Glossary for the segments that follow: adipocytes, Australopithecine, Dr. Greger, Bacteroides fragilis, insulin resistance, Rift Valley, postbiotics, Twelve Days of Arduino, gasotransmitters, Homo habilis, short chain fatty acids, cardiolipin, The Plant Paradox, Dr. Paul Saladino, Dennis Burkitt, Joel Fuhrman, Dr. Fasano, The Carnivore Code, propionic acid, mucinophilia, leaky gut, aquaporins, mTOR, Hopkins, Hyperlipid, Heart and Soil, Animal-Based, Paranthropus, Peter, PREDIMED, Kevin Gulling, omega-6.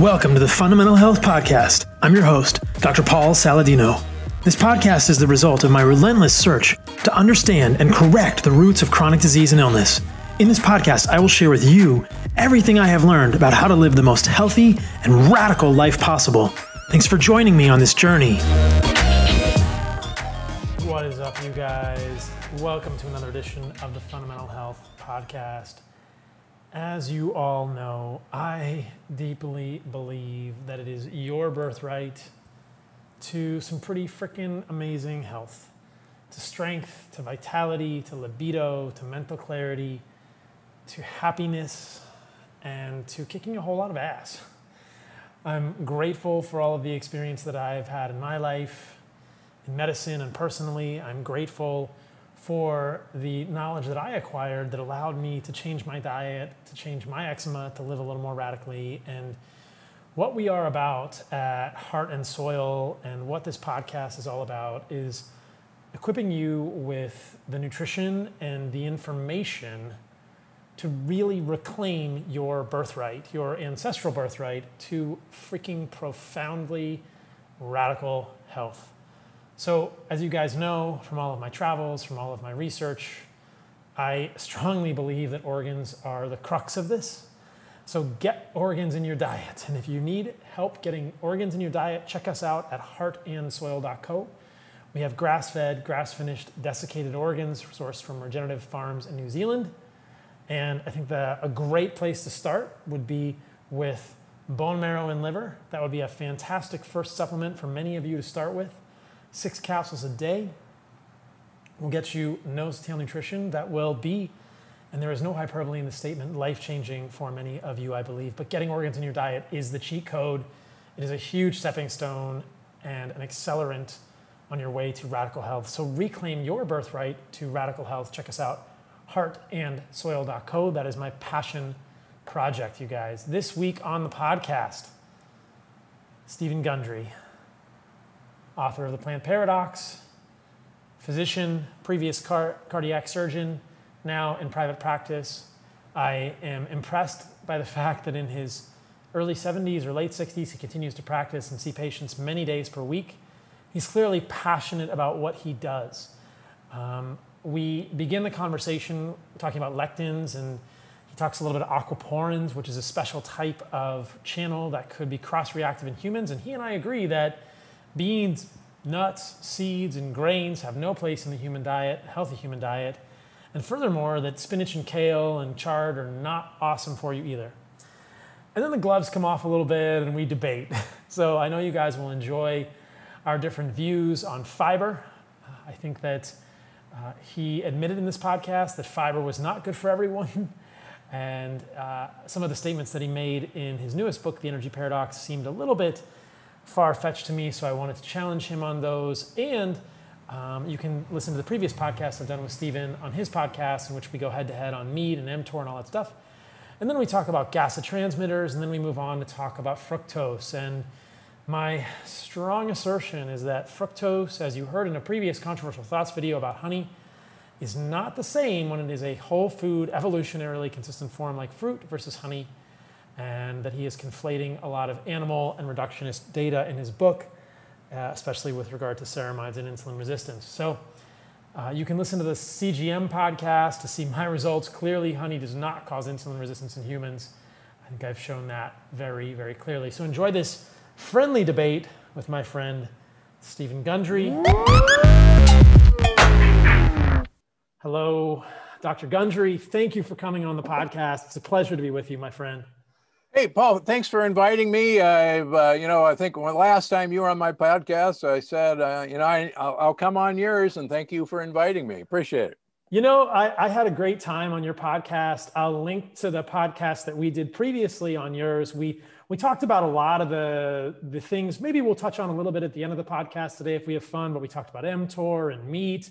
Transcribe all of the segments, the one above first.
Welcome to the Fundamental Health Podcast. I'm your host, Dr. Paul Saladino. This podcast is the result of my relentless search to understand and correct the roots of chronic disease and illness. In this podcast, I will share with you everything I have learned about how to live the most healthy and radical life possible. Thanks for joining me on this journey. What is up, you guys? Welcome to another edition of the Fundamental Health Podcast. As you all know, I deeply believe that it is your birthright to some pretty freaking amazing health, to strength, to vitality, to libido, to mental clarity, to happiness, and to kicking a whole lot of ass. I'm grateful for all of the experience that I've had in my life, in medicine and personally. I'm grateful for the knowledge that I acquired that allowed me to change my diet, to change my eczema, to live a little more radically. And what we are about at Heart and Soil and what this podcast is all about is equipping you with the nutrition and the information to really reclaim your birthright, your ancestral birthright, to freaking profoundly radical health. So as you guys know, from all of my travels, from all of my research, I strongly believe that organs are the crux of this. So get organs in your diet. And if you need help getting organs in your diet, check us out at heartandsoil.co. We have grass-fed, grass-finished, desiccated organs sourced from regenerative farms in New Zealand. And I think a great place to start would be with bone marrow and liver. That would be a fantastic first supplement for many of you to start with. 6 capsules a day will get you nose-to-tail nutrition that will be, and there is no hyperbole in the statement, life-changing for many of you, I believe. But getting organs in your diet is the cheat code. It is a huge stepping stone and an accelerant on your way to radical health. So reclaim your birthright to radical health. Check us out, heartandsoil.co. That is my passion project, you guys. This week on the podcast, Steven Gundry, author of The Plant Paradox, physician, previous cardiac surgeon, now in private practice. I am impressed by the fact that in his early 70s or late 60s, he continues to practice and see patients many days per week. He's clearly passionate about what he does. We begin the conversation talking about lectins, and he talks a little bit of aquaporins, which is a special type of channel that could be cross-reactive in humans. And he and I agree that beans, nuts, seeds, and grains have no place in the human diet, healthy human diet. And furthermore, that spinach and kale and chard are not awesome for you either. And then the gloves come off a little bit and we debate. So I know you guys will enjoy our different views on fiber. I think that he admitted in this podcast that fiber was not good for everyone. And some of the statements that he made in his newest book, The Energy Paradox, seemed a little bit far-fetched to me, so I wanted to challenge him on those. And you can listen to the previous podcast I've done with Steven on his podcast, in which we go head-to-head on meat and mTOR and all that stuff. And then we talk about gasotransmitters, and then we move on to talk about fructose. And my strong assertion is that fructose, as you heard in a previous Controversial Thoughts video about honey, is not the same when it is a whole food, evolutionarily consistent form like fruit versus honey, and that he is conflating a lot of animal and reductionist data in his book, especially with regard to ceramides and insulin resistance. So you can listen to the CGM podcast to see my results. Clearly, honey does not cause insulin resistance in humans. I think I've shown that very, very clearly. So enjoy this friendly debate with my friend, Steven Gundry. Hello, Dr. Gundry. Thank you for coming on the podcast. It's a pleasure to be with you, my friend. Hey, Paul, thanks for inviting me. I think when last time you were on my podcast, I said, I'll come on yours, and thank you for inviting me. Appreciate it. You know, I had a great time on your podcast. I'll link to the podcast that we did previously on yours. We talked about a lot of the things. Maybe we'll touch on a little bit at the end of the podcast today if we have fun, but we talked about mTOR and meat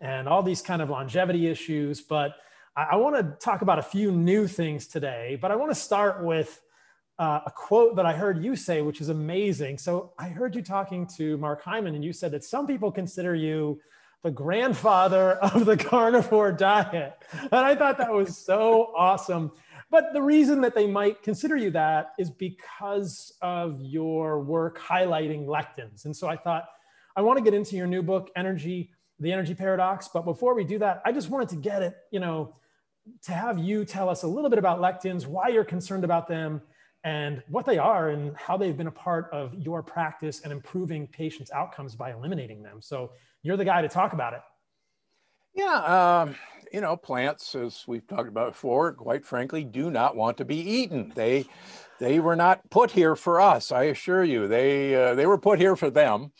and all these kind of longevity issues. But I want to talk about a few new things today, but I want to start with a quote that I heard you say, which is amazing. So I heard you talking to Mark Hyman, and you said that some people consider you the grandfather of the carnivore diet. And I thought that was so awesome. But the reason that they might consider you that is because of your work highlighting lectins. And so I thought, I want to get into your new book, The Energy Paradox. But before we do that, I just wanted to get it, you know, to have you tell us a little bit about lectins, why you're concerned about them, and what they are and how they've been a part of your practice and improving patients' outcomes by eliminating them. So you're the guy to talk about it. Yeah, you know, plants, as we've talked about before, quite frankly, do not want to be eaten. They were not put here for us, I assure you. They were put here for them,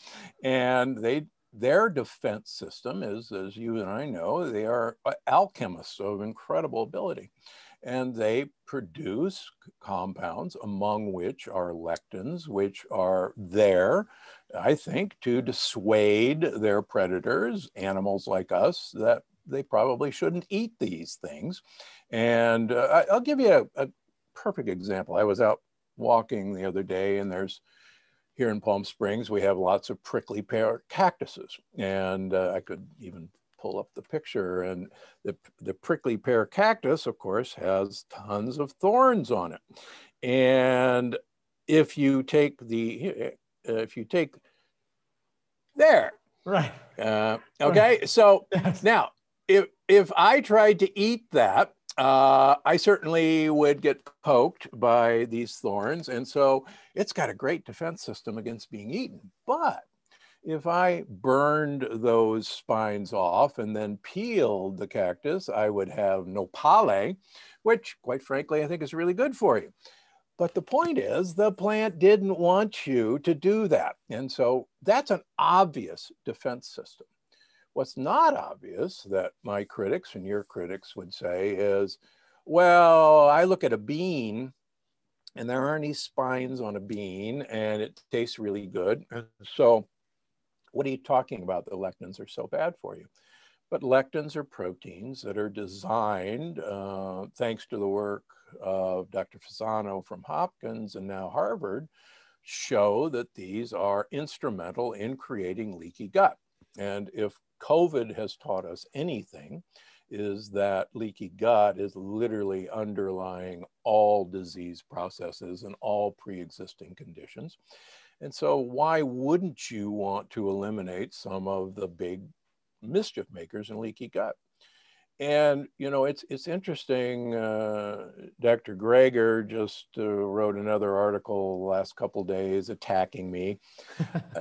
and their defense system is, as you and I know, they are alchemists of incredible ability. And they produce compounds, among which are lectins, which are there, I think, to dissuade their predators, animals like us, that they probably shouldn't eat these things. And I'll give you a perfect example. I was out walking the other day, and here in Palm Springs, we have lots of prickly pear cactuses. And I could even pull up the picture, and the prickly pear cactus, of course, has tons of thorns on it. And if you take, so now if I tried to eat that, I certainly would get poked by these thorns. And so it's got a great defense system against being eaten. But if I burned those spines off and then peeled the cactus, I would have nopale, which, quite frankly, I think is really good for you. But the point is, the plant didn't want you to do that. And so that's an obvious defense system. What's not obvious, that my critics and your critics would say, is, well, I look at a bean, and there aren't any spines on a bean, and it tastes really good. So what are you talking about? The lectins are so bad for you. But lectins are proteins that are designed, thanks to the work of Dr. Fasano from Hopkins and now Harvard, show that these are instrumental in creating leaky gut. And if COVID has taught us anything, is that leaky gut is literally underlying all disease processes and all pre-existing conditions. And so why wouldn't you want to eliminate some of the big mischief makers in leaky gut? And, you know, it's interesting, Dr. Greger just wrote another article the last couple of days attacking me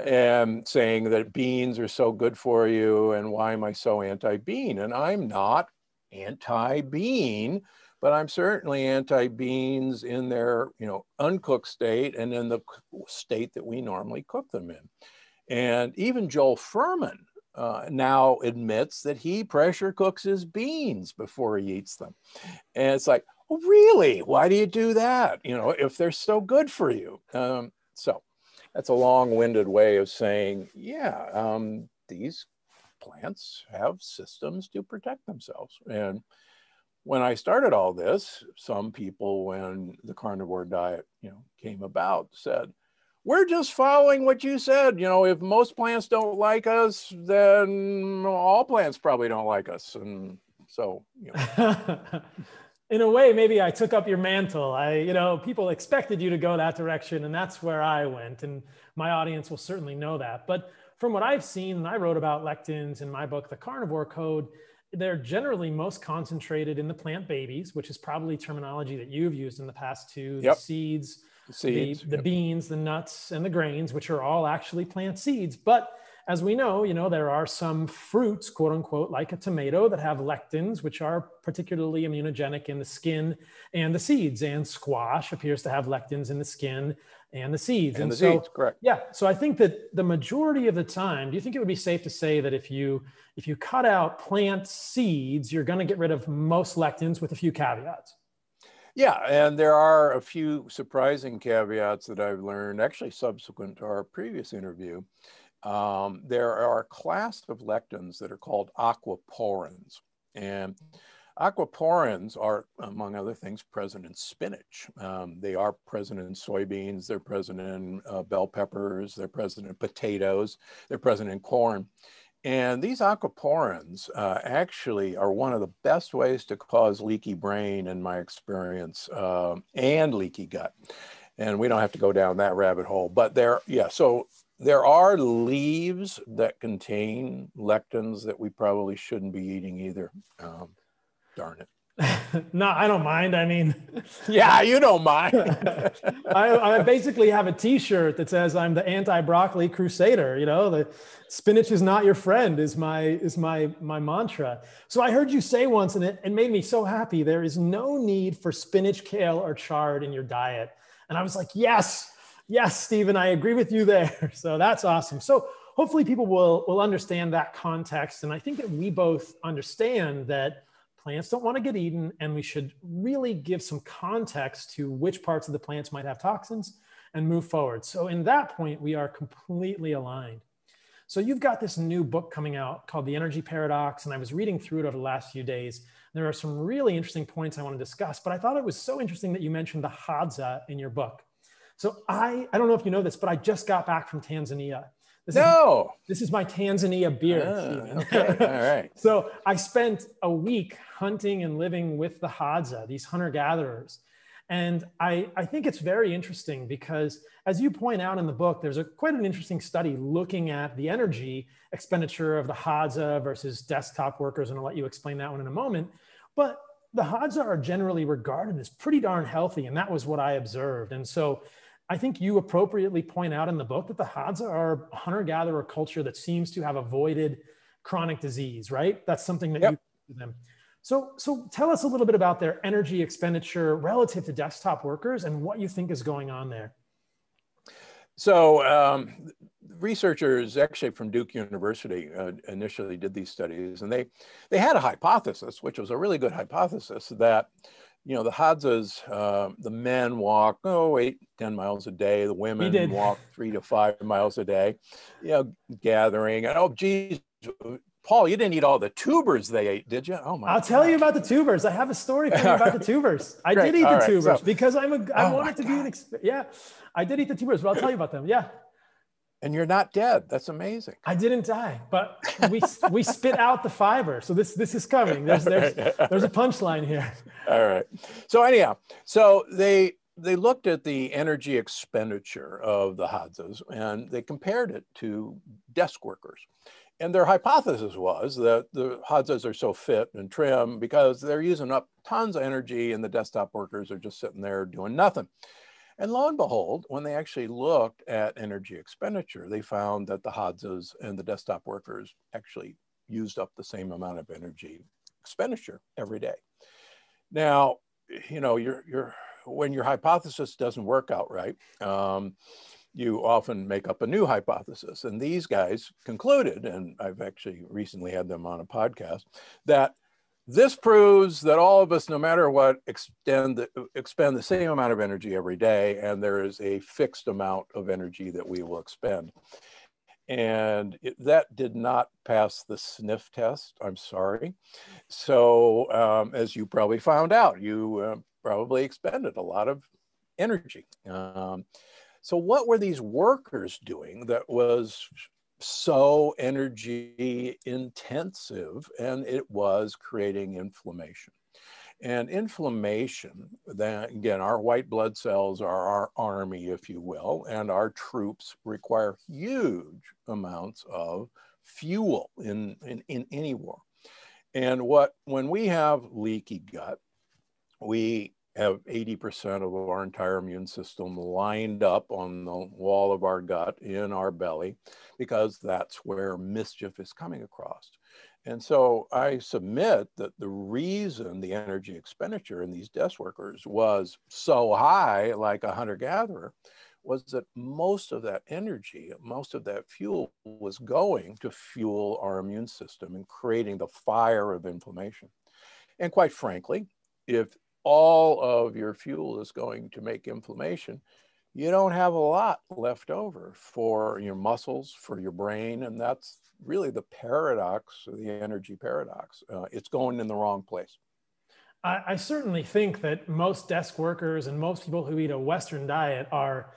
and saying that beans are so good for you and why am I so anti-bean? And I'm not anti-bean, but I'm certainly anti-beans in their, you know, uncooked state and in the state that we normally cook them in. And even Joel Fuhrman now admits that he pressure cooks his beans before he eats them. And it's like, oh, really? Why do you do that? You know, if they're so good for you. So that's a long-winded way of saying, yeah, these plants have systems to protect themselves. And when I started all this, some people, when the carnivore diet, you know, came about, said, we're just following what you said. You know, if most plants don't like us, then all plants probably don't like us. And so, you know. In a way, maybe I took up your mantle. You know, people expected you to go that direction, and that's where I went. And my audience will certainly know that. But from what I've seen, and I wrote about lectins in my book, The Carnivore Code, they're generally most concentrated in the plant babies, which is probably terminology that you've used in the past too. Yep. The seeds, the beans, the nuts, and the grains, which are all actually plant seeds. But as we know, you know, there are some fruits, quote unquote, like a tomato, that have lectins, which are particularly immunogenic in the skin and the seeds. And squash appears to have lectins in the skin and the seeds. And so, correct. Yeah. So I think that the majority of the time, do you think it would be safe to say that if you cut out plant seeds, you're going to get rid of most lectins, with a few caveats? Yeah, and there are a few surprising caveats that I've learned, actually subsequent to our previous interview. There are a class of lectins that are called aquaporins. And aquaporins are, among other things, present in spinach. They are present in soybeans, they're present in bell peppers, they're present in potatoes, they're present in corn. And these aquaporins actually are one of the best ways to cause leaky brain, in my experience, and leaky gut. And we don't have to go down that rabbit hole, but there, yeah, so there are leaves that contain lectins that we probably shouldn't be eating either. Darn it. No, I don't mind. I mean, yeah, you don't mind. I basically have a T-shirt that says I'm the anti-broccoli crusader. You know, the spinach is not your friend is my mantra. So I heard you say once, and it made me so happy. There is no need for spinach, kale, or chard in your diet. And I was like, yes, yes, Steven, I agree with you there. So that's awesome. So hopefully people will understand that context, and I think that we both understand that plants don't want to get eaten, and we should really give some context to which parts of the plants might have toxins and move forward. So in that point, we are completely aligned. So you've got this new book coming out called The Energy Paradox, and I was reading through it over the last few days. There are some really interesting points I want to discuss, but I thought it was so interesting that you mentioned the Hadza in your book. So I don't know if you know this, but I just got back from Tanzania. This is my Tanzania beer. Oh, okay. All right. So I spent a week hunting and living with the Hadza, these hunter-gatherers. And I think it's very interesting because, as you point out in the book, there's quite an interesting study looking at the energy expenditure of the Hadza versus desktop workers. And I'll let you explain that one in a moment. But the Hadza are generally regarded as pretty darn healthy. And that was what I observed. And so I think you appropriately point out in the book that the Hadza are a hunter-gatherer culture that seems to have avoided chronic disease, right? That's something that you do to them. So tell us a little bit about their energy expenditure relative to desktop workers and what you think is going on there. So researchers actually from Duke University initially did these studies, and they had a hypothesis, which was a really good hypothesis, that the Hadzas, the men walk, 8, 10 miles a day. The women walk 3 to 5 miles a day, gathering. And, oh, geez, Paul, you didn't eat all the tubers they ate, did you? Oh, my God. I'll tell you about the tubers. I have a story for you about the tubers. I did eat the tubers because I wanted to be an expert. Yeah, I did eat the tubers, but I'll tell you about them. Yeah. And you're not dead. That's amazing. I didn't die, but we spit out the fiber. So this is coming. There's a punchline here. All right. So anyhow, so they looked at the energy expenditure of the Hadzas, and they compared it to desk workers. And their hypothesis was that the Hadzas are so fit and trim because they're using up tons of energy, and the desktop workers are just sitting there doing nothing. And lo and behold, when they actually looked at energy expenditure, they found that the Hadzas and the desktop workers actually used up the same amount of energy expenditure every day. Now, when your hypothesis doesn't work out right, you often make up a new hypothesis. And these guys concluded, and I've actually recently had them on a podcast, that this proves that all of us, no matter what, expend the same amount of energy every day, and there is a fixed amount of energy that we will expend. And that did not pass the sniff test, I'm sorry. So as you probably found out, you probably expended a lot of energy. So what were these workers doing that was so energy intensive? And it was creating inflammation. And inflammation, that again, our white blood cells are our army, if you will, and our troops require huge amounts of fuel in any war. And when we have leaky gut, we have 80% of our entire immune system lined up on the wall of our gut in our belly, because that's where mischief is coming across. And so I submit that the reason the energy expenditure in these desk workers was so high, like a hunter-gatherer, was that most of that energy, most of that fuel was going to fuel our immune system and creating the fire of inflammation. And quite frankly, if all of your fuel is going to make inflammation, you don't have a lot left over for your muscles, for your brain. And that's really the paradox, the energy paradox. It's going in the wrong place. I certainly think that most desk workers and most people who eat a Western diet are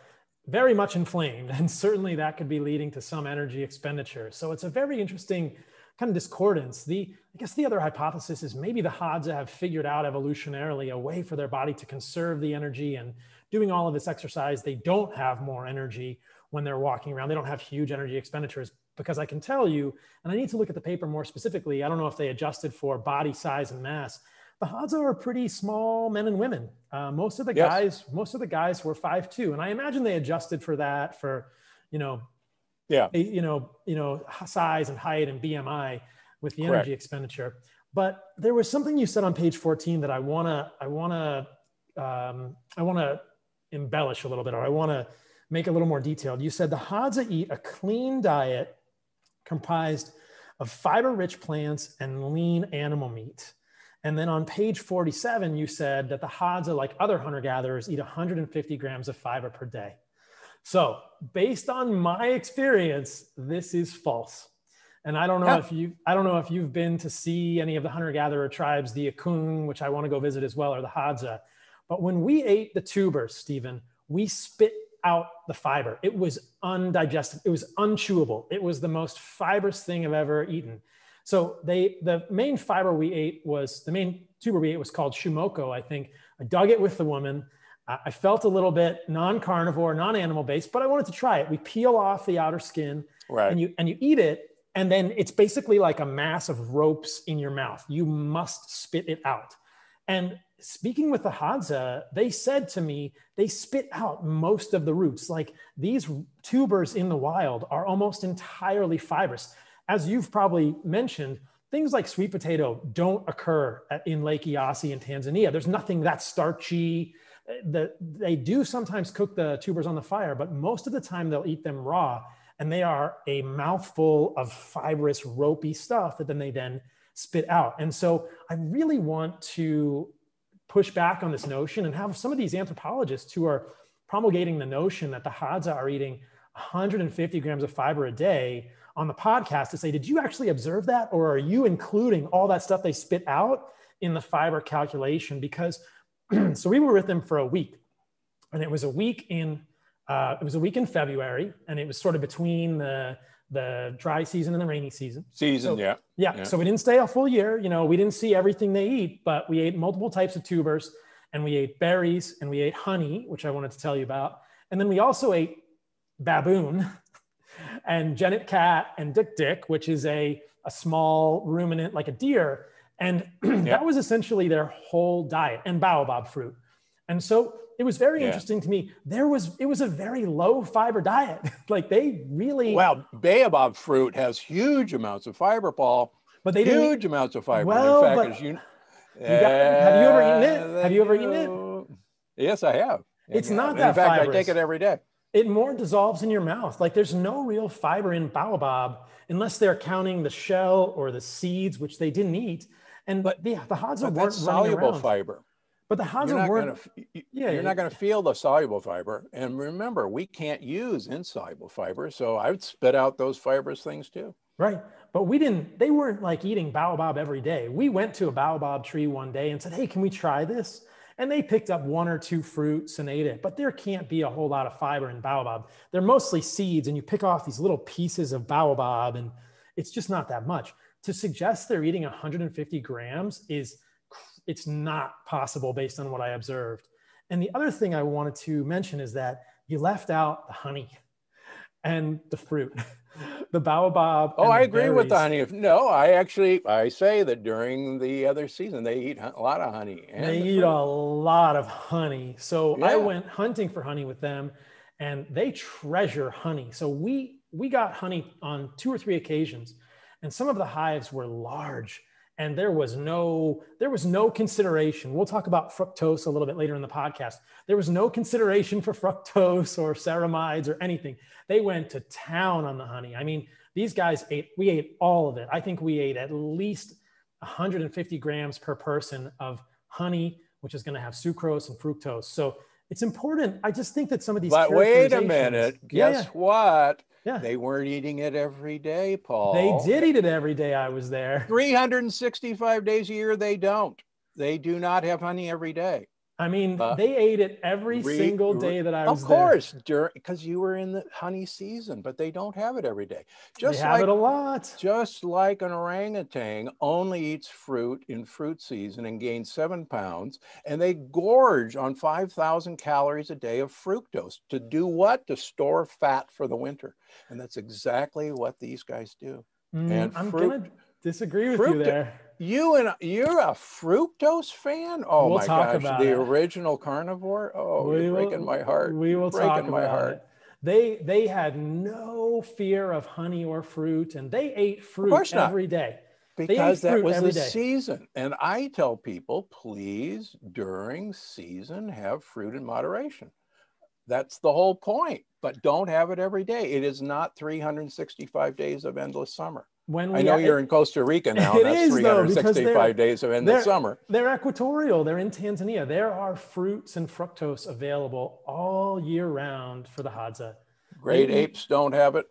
very much inflamed, and certainly that could be leading to some energy expenditure. So it's a very interesting kind of discordance. I guess the other hypothesis is maybe the Hadza have figured out evolutionarily a way for their body to conserve the energy, and doing all of this exercise, they don't have more energy when they're walking around. They don't have huge energy expenditures, because I can tell you, and I need to look at the paper more specifically, I don't know if they adjusted for body size and mass. The Hadza are pretty small men and women. Most of the guys, were 5'2", and I imagine they adjusted for that, for, size and height and BMI with the energy expenditure. But there was something you said on page 14 that I wanna embellish a little bit, or I wanna make a little more detailed. You said the Hadza eat a clean diet comprised of fiber-rich plants and lean animal meat. And then on page 47, you said that the Hadza, like other hunter-gatherers, eat 150 grams of fiber per day. So based on my experience, this is false. And I don't know if you, I don't know if you've been to see any of the hunter-gatherer tribes, the Akun, which I want to go visit as well, or the Hadza. But when we ate the tubers, Stephen, we spit out the fiber. It was undigested. It was unchewable. It was the most fibrous thing I've ever eaten. So the main fiber we ate was, the main tuber we ate was called shumoko, I think. I dug it with the woman. I felt a little bit non-carnivore, non-animal based, but I wanted to try it. We peel off the outer skin and you eat it. And then it's basically like a mass of ropes in your mouth. You must spit it out. And speaking with the Hadza, they said to me, they spit out most of the roots. Like, these tubers in the wild are almost entirely fibrous. As you've probably mentioned, things like sweet potato don't occur in Lake Eyasi in Tanzania. There's nothing that's starchy. They do sometimes cook the tubers on the fire, but most of the time they'll eat them raw, and they are a mouthful of fibrous, ropey stuff that they then spit out. And so I really want to push back on this notion and have some of these anthropologists who are promulgating the notion that the Hadza are eating 150 grams of fiber a day on the podcast to say, did you actually observe that? Or are you including all that stuff they spit out in the fiber calculation? Because, so we were with them for a week, and it was a week in, February. And it was sort of between the dry season and the rainy season. So we didn't stay a full year. You know, we didn't see everything they eat, but we ate multiple types of tubers, and we ate berries, and we ate honey, which I wanted to tell you about. And then we also ate baboon and jennet cat and dick, which is a small ruminant like a deer. And that was essentially their whole diet, and baobab fruit. And so it was very interesting to me. It was a very low fiber diet. Like, they really. Well, baobab fruit has huge amounts of fiber, Paul. But they didn't. Huge amounts of fiber. Well, in fact, as have you ever eaten it? Yes, I have. It's not that fibrous. In fact, I take it every day. It more dissolves in your mouth. Like, there's no real fiber in baobab unless they're counting the shell or the seeds, which they didn't eat. And the Hadza weren't running soluble around. Fiber. But the Hadza you're not going to feel the soluble fiber. And remember, we can't use insoluble fiber, so I would spit out those fibrous things too. Right, but they weren't like eating baobab every day. We went to a baobab tree one day and said, hey, can we try this? And they picked up one or two fruits and ate it, but there can't be a whole lot of fiber in baobab. They're mostly seeds, and you pick off these little pieces of baobab, and it's just not that much. To suggest they're eating 150 grams it's not possible based on what I observed. And the other thing I wanted to mention is that you left out the honey and the fruit, the baobab. Oh, I agree with the honey. No, I say that during the other season, they eat a lot of honey. And they eat a lot of honey. So I went hunting for honey with them, and they treasure honey. So we got honey on 2 or 3 occasions, and some of the hives were large. And there was no consideration. We'll talk about fructose a little bit later in the podcast. There was no consideration for fructose or ceramides or anything. They went to town on the honey. I mean, we ate all of it. I think we ate at least 150 grams per person of honey, which is going to have sucrose and fructose. So it's important. I just think that some of these. But wait a minute. Guess what? Yeah. They weren't eating it every day, Paul. They did eat it every day I was there. 365 days a year, they don't. They do not have honey every day. I mean, they ate it every single day that I was there. Of course, because you were in the honey season, but they don't have it every day. Just they have it a lot. Just like an orangutan only eats fruit in fruit season and gains 7 pounds, and they gorge on 5,000 calories a day of fructose to do what? To store fat for the winter. And that's exactly what these guys do. And I'm going to disagree with you there. You're a fructose fan? Oh my gosh, the original carnivore? Oh, you're breaking my heart. We will talk about it. They had no fear of honey or fruit, and they ate fruit every day. Because that was the season. And I tell people, please, during season, have fruit in moderation. That's the whole point, but don't have it every day. It is not 365 days of endless summer. When I know you're in Costa Rica now, and that's 365 days of endless summer. They're equatorial, they're in Tanzania. There are fruits and fructose available all year round for the Hadza. Great apes don't have it.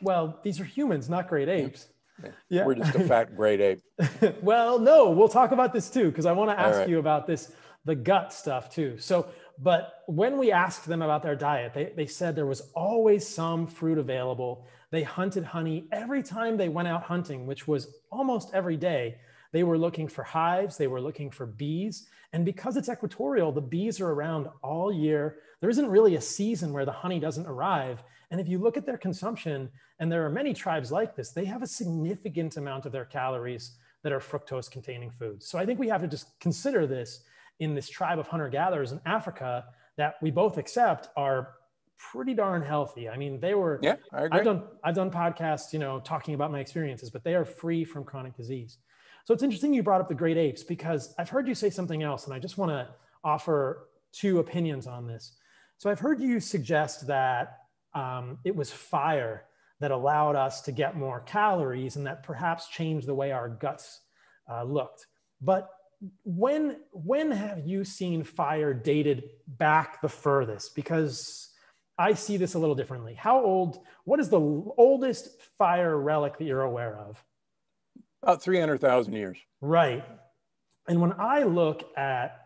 Well, these are humans, not great apes. Yeah. We're just a fat great ape. Well, no, we'll talk about this too, because I want to ask you about this, the gut stuff too. So, but when we asked them about their diet, they said there was always some fruit available. They hunted honey every time they went out hunting, which was almost every day. They were looking for hives, they were looking for bees. And because it's equatorial, the bees are around all year. There isn't really a season where the honey doesn't arrive. And if you look at their consumption, and there are many tribes like this, they have a significant amount of their calories that are fructose-containing foods. So I think we have to just consider this in this tribe of hunter-gatherers in Africa that we both accept are pretty darn healthy. I mean, they were, yeah, I agree. I've done podcasts, you know, talking about my experiences, but they are free from chronic disease. So it's interesting you brought up the great apes, because I've heard you say something else, and I just want to offer two opinions on this. So I've heard you suggest that it was fire that allowed us to get more calories and that perhaps changed the way our guts looked. But when have you seen fire dated back the furthest? Because I see this a little differently. What is the oldest fire relic that you're aware of? About 300,000 years. Right. And when I look at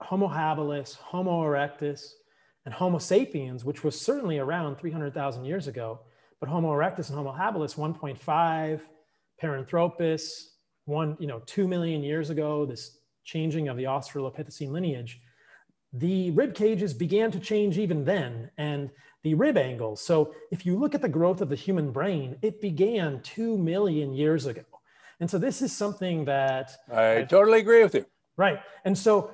Homo habilis, Homo erectus, and Homo sapiens, which was certainly around 300,000 years ago, but Homo erectus and Homo habilis, 1.5, Paranthropus, 2 million years ago, this changing of the Australopithecine lineage, the rib cages began to change even then, and the rib angles. So if you look at the growth of the human brain, it began 2 million years ago. And so this is something that— I totally agree with you. Right. And so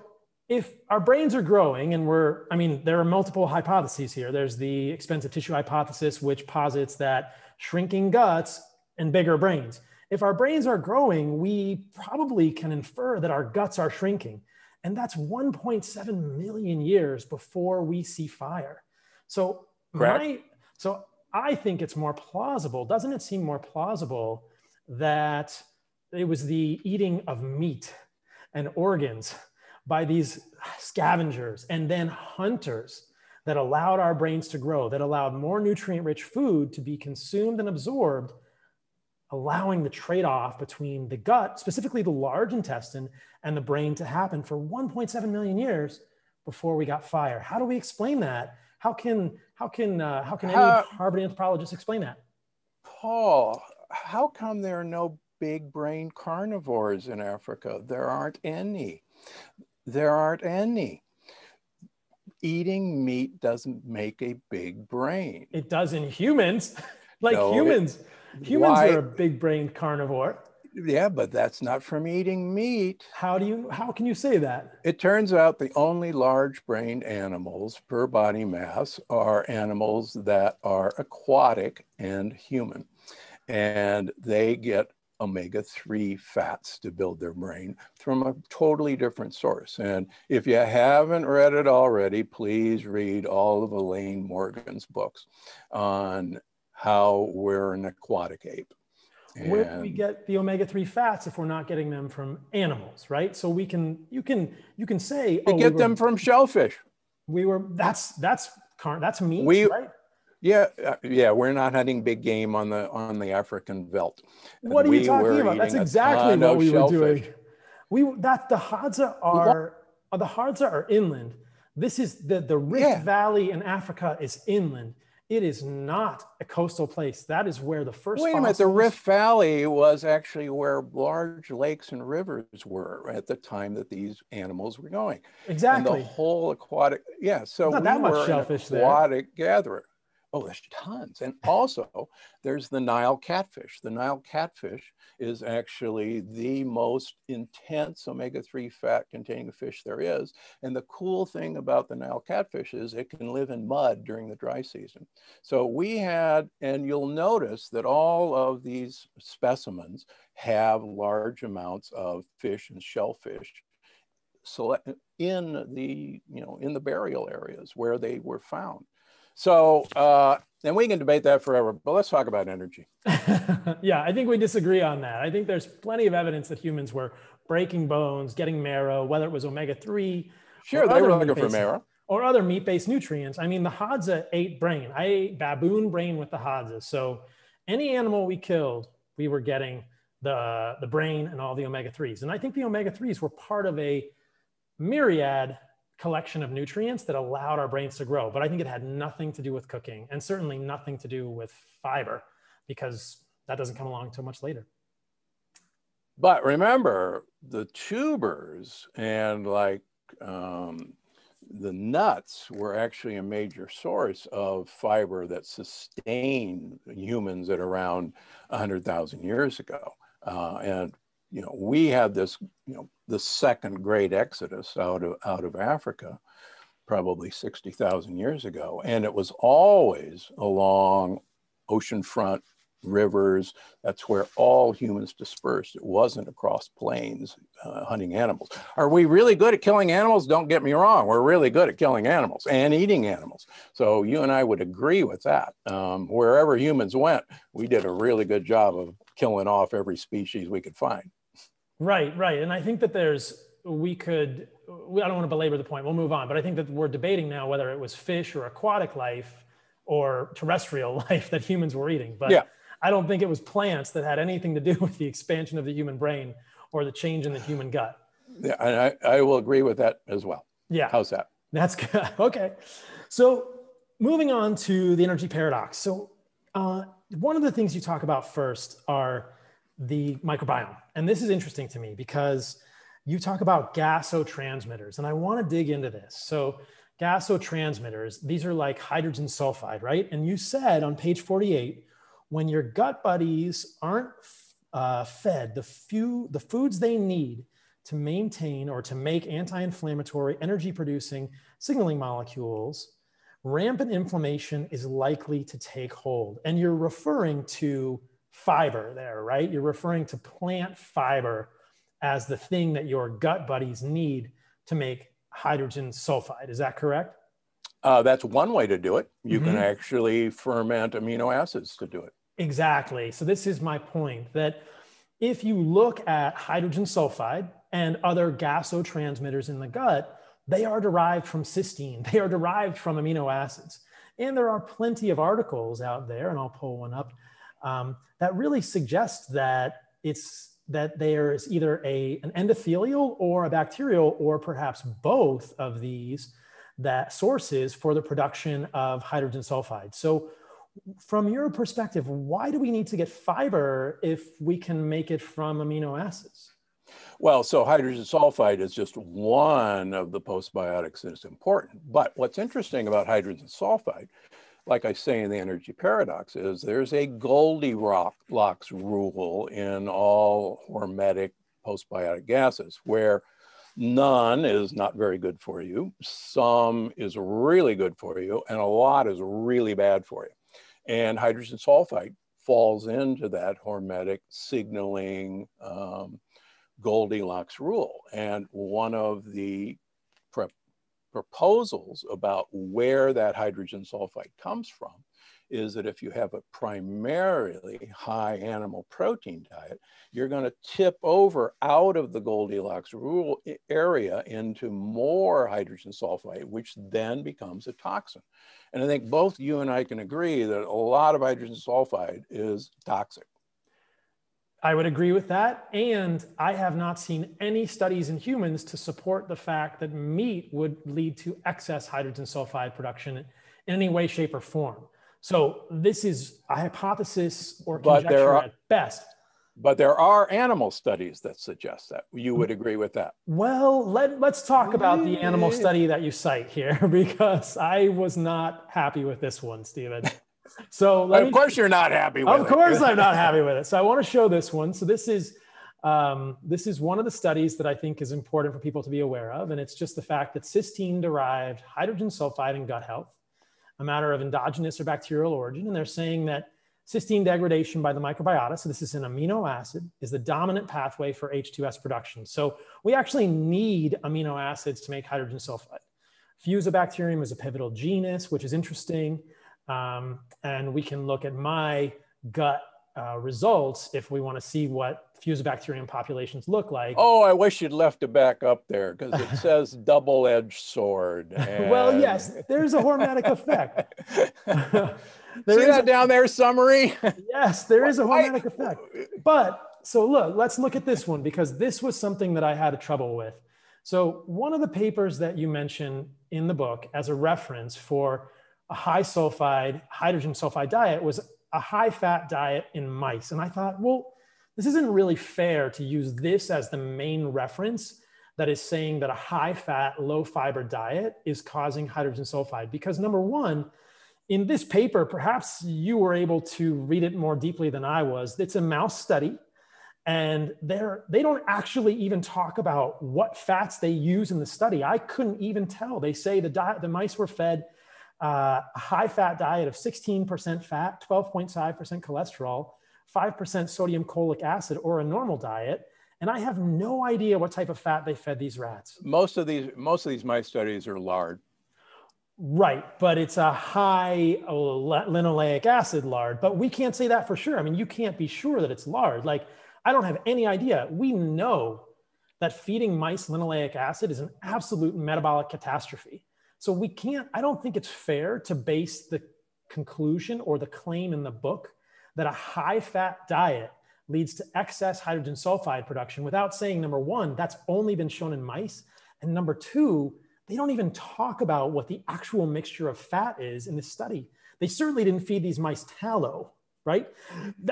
if our brains are growing and there are multiple hypotheses here. There's the expensive tissue hypothesis, which posits that shrinking guts and bigger brains. If our brains are growing, we probably can infer that our guts are shrinking. And that's 1.7 million years before we see fire. So, so I think it's more plausible. Doesn't it seem more plausible that it was the eating of meat and organs by these scavengers and then hunters that allowed our brains to grow, that allowed more nutrient-rich food to be consumed and absorbed, allowing the trade-off between the gut, specifically the large intestine, and the brain to happen for 1.7 million years before we got fire? How do we explain that? How can any Harvard anthropologist explain that? Paul, how come there are no big brain carnivores in Africa? There aren't any. Eating meat doesn't make a big brain. It does in humans, Humans are a big-brained carnivore. Yeah, but that's not from eating meat. How can you say that? It turns out the only large-brained animals per body mass are animals that are aquatic and human. And they get omega-3 fats to build their brain from a totally different source. And if you haven't read it already, please read all of Elaine Morgan's books on how we're an aquatic ape. Where do we get the omega-3 fats if we're not getting them from animals, right? So you can say we get them from shellfish. That's meat, right? Yeah, we're not hunting big game on the African veldt. What are you talking about? That's exactly what we were doing. The Hadza are the Hadza are inland. This is the Rift Valley in Africa is inland. It is not a coastal place. That is where the first— Wait a minute, the Rift Valley was actually where large lakes and rivers were at the time that these animals were going. Exactly. And the whole aquatic, so not that much shellfish there. Aquatic gatherer. Oh, there's tons. And also there's the Nile catfish. The Nile catfish is actually the most intense omega-3 fat containing fish there is. And the cool thing about the Nile catfish is it can live in mud during the dry season. So we had, and you'll notice that all of these specimens have large amounts of fish and shellfish in the, in the burial areas where they were found. So, and we can debate that forever, but let's talk about energy. Yeah, I think we disagree on that. I think there's plenty of evidence that humans were breaking bones, getting marrow, whether it was omega-3. Sure, they were looking for marrow. Or other meat-based nutrients. I mean, the Hadza ate brain. I ate baboon brain with the Hadza. So any animal we killed, we were getting the brain and all the omega-3s. And I think the omega-3s were part of a myriad collection of nutrients that allowed our brains to grow. But I think it had nothing to do with cooking, and certainly nothing to do with fiber, because that doesn't come along until much later. But remember, the tubers and the nuts were actually a major source of fiber that sustained humans at around 100,000 years ago. And we had this, the second great exodus out of Africa, probably 60,000 years ago. And it was always along oceanfront rivers. That's where all humans dispersed. It wasn't across plains hunting animals. Are we really good at killing animals? Don't get me wrong. We're really good at killing animals and eating animals. So you and I would agree with that. Wherever humans went, we did a really good job of killing off every species we could find. Right, right. And I think that I don't want to belabor the point, we'll move on, but I think that we're debating now whether it was fish or aquatic life or terrestrial life that humans were eating. But yeah. I don't think it was plants that had anything to do with the expansion of the human brain or the change in the human gut. Yeah, and I will agree with that as well. Yeah. How's that? That's good. Okay. So moving on to the energy paradox. So one of the things you talk about first are the microbiome. And this is interesting to me because you talk about gasotransmitters, and I want to dig into this. So gasotransmitters, these are like hydrogen sulfide, right? And you said on page 48, when your gut buddies aren't fed the foods they need to maintain or to make anti-inflammatory energy-producing signaling molecules, rampant inflammation is likely to take hold. And you're referring to fiber there, right? You're referring to plant fiber as the thing that your gut buddies need to make hydrogen sulfide. Is that correct? That's one way to do it. You can actually ferment amino acids to do it. Exactly. So this is my point, that if you look at hydrogen sulfide and other gasotransmitters in the gut, they are derived from cysteine. They are derived from amino acids. And there are plenty of articles out there, and I'll pull one up, that really suggests that there is either an endothelial or a bacterial or perhaps both of these sources for the production of hydrogen sulfide. So from your perspective, why do we need to get fiber if we can make it from amino acids? Well, so hydrogen sulfide is just one of the postbiotics that is important. But what's interesting about hydrogen sulfide, like I say in The Energy Paradox, is there's a Goldilocks rule in all hormetic postbiotic gases, where none is not very good for you, some is really good for you, and a lot is really bad for you. And hydrogen sulfide falls into that hormetic signaling Goldilocks rule. And one of the proposals about where that hydrogen sulfide comes from is that if you have a primarily high animal protein diet, you're going to tip over out of the Goldilocks rule area into more hydrogen sulfide, which then becomes a toxin. And I think both you and I can agree that a lot of hydrogen sulfide is toxic. I would agree with that. And I have not seen any studies in humans to support the fact that meat would lead to excess hydrogen sulfide production in any way, shape, or form. So this is a hypothesis or conjecture at best. But there are animal studies that suggest that. You would agree with that? Well, let's talk about the animal study that you cite here, because I was not happy with this one, Steven. So of course you're not happy with it. Of course I'm not happy with it. So I want to show this one. So this is one of the studies that I think is important for people to be aware of. And it's just the fact that cysteine-derived hydrogen sulfide in gut health, a matter of endogenous or bacterial origin. And they're saying that cysteine degradation by the microbiota, so this is an amino acid, is the dominant pathway for H2S production. So we actually need amino acids to make hydrogen sulfide. Fusobacterium is a pivotal genus, which is interesting. And we can look at my gut results if we want to see what Fusobacterium populations look like. Oh, I wish you'd left it back up there, because it says double-edged sword. And... well, yes, there's a hormetic effect. See that down there, summary? Yes, there is a hormetic effect. But so look, let's look at this one, because this was something that I had trouble with. So one of the papers that you mention in the book as a reference for a high sulfide, hydrogen sulfide diet was a high fat diet in mice. And I thought, well, this isn't really fair to use this as the main reference that is saying that a high fat, low fiber diet is causing hydrogen sulfide. Because number one, in this paper, perhaps you were able to read it more deeply than I was. It's a mouse study, and they don't actually even talk about what fats they use in the study. I couldn't even tell. They say the mice were fed a high-fat diet of 16% fat, 12.5% cholesterol, 5% sodium cholic acid, or a normal diet. And I have no idea what type of fat they fed these rats. Most of these mice studies are lard. Right, but it's a high linoleic acid lard, but we can't say that for sure. I mean, you can't be sure that it's lard. Like, I don't have any idea. We know that feeding mice linoleic acid is an absolute metabolic catastrophe. So we can't, I don't think it's fair to base the conclusion or the claim in the book that a high fat diet leads to excess hydrogen sulfide production without saying, number one, that's only been shown in mice. And number two, they don't even talk about what the actual mixture of fat is in this study. They certainly didn't feed these mice tallow, right?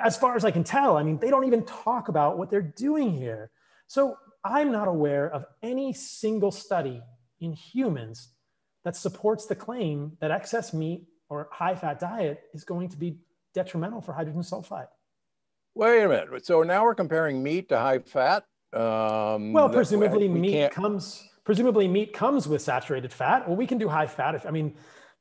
As far as I can tell, I mean, they don't even talk about what they're doing here. So I'm not aware of any single study in humans that supports the claim that excess meat or high-fat diet is going to be detrimental for hydrogen sulfide. Wait a minute. So now we're comparing meat to high fat? Well, presumably meat comes with saturated fat. Well, we can do high fat. I mean,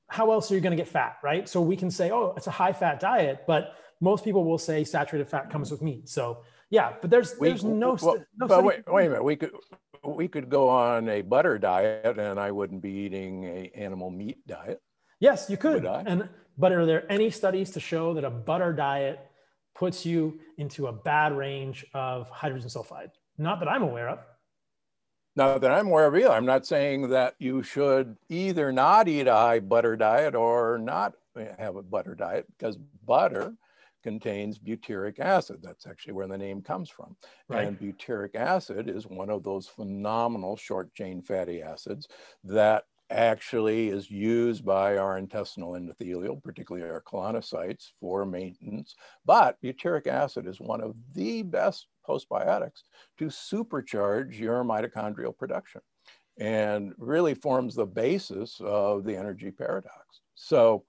how else are you going to get fat, right? So we can say, oh, it's a high fat diet, but most people will say saturated fat comes with meat. So yeah, but wait a minute. We could go on a butter diet and I wouldn't be eating a animal meat diet. Yes, you could. But are there any studies to show that a butter diet puts you into a bad range of hydrogen sulfide? Not that I'm aware of. Not that I'm aware of either. I'm not saying that you should either not eat a high butter diet or not have a butter diet, because butter contains butyric acid. That's actually where the name comes from. Right. And butyric acid is one of those phenomenal short chain fatty acids that actually is used by our intestinal endothelial, particularly our colonocytes, for maintenance. But butyric acid is one of the best postbiotics to supercharge your mitochondrial production and really forms the basis of the energy paradox. So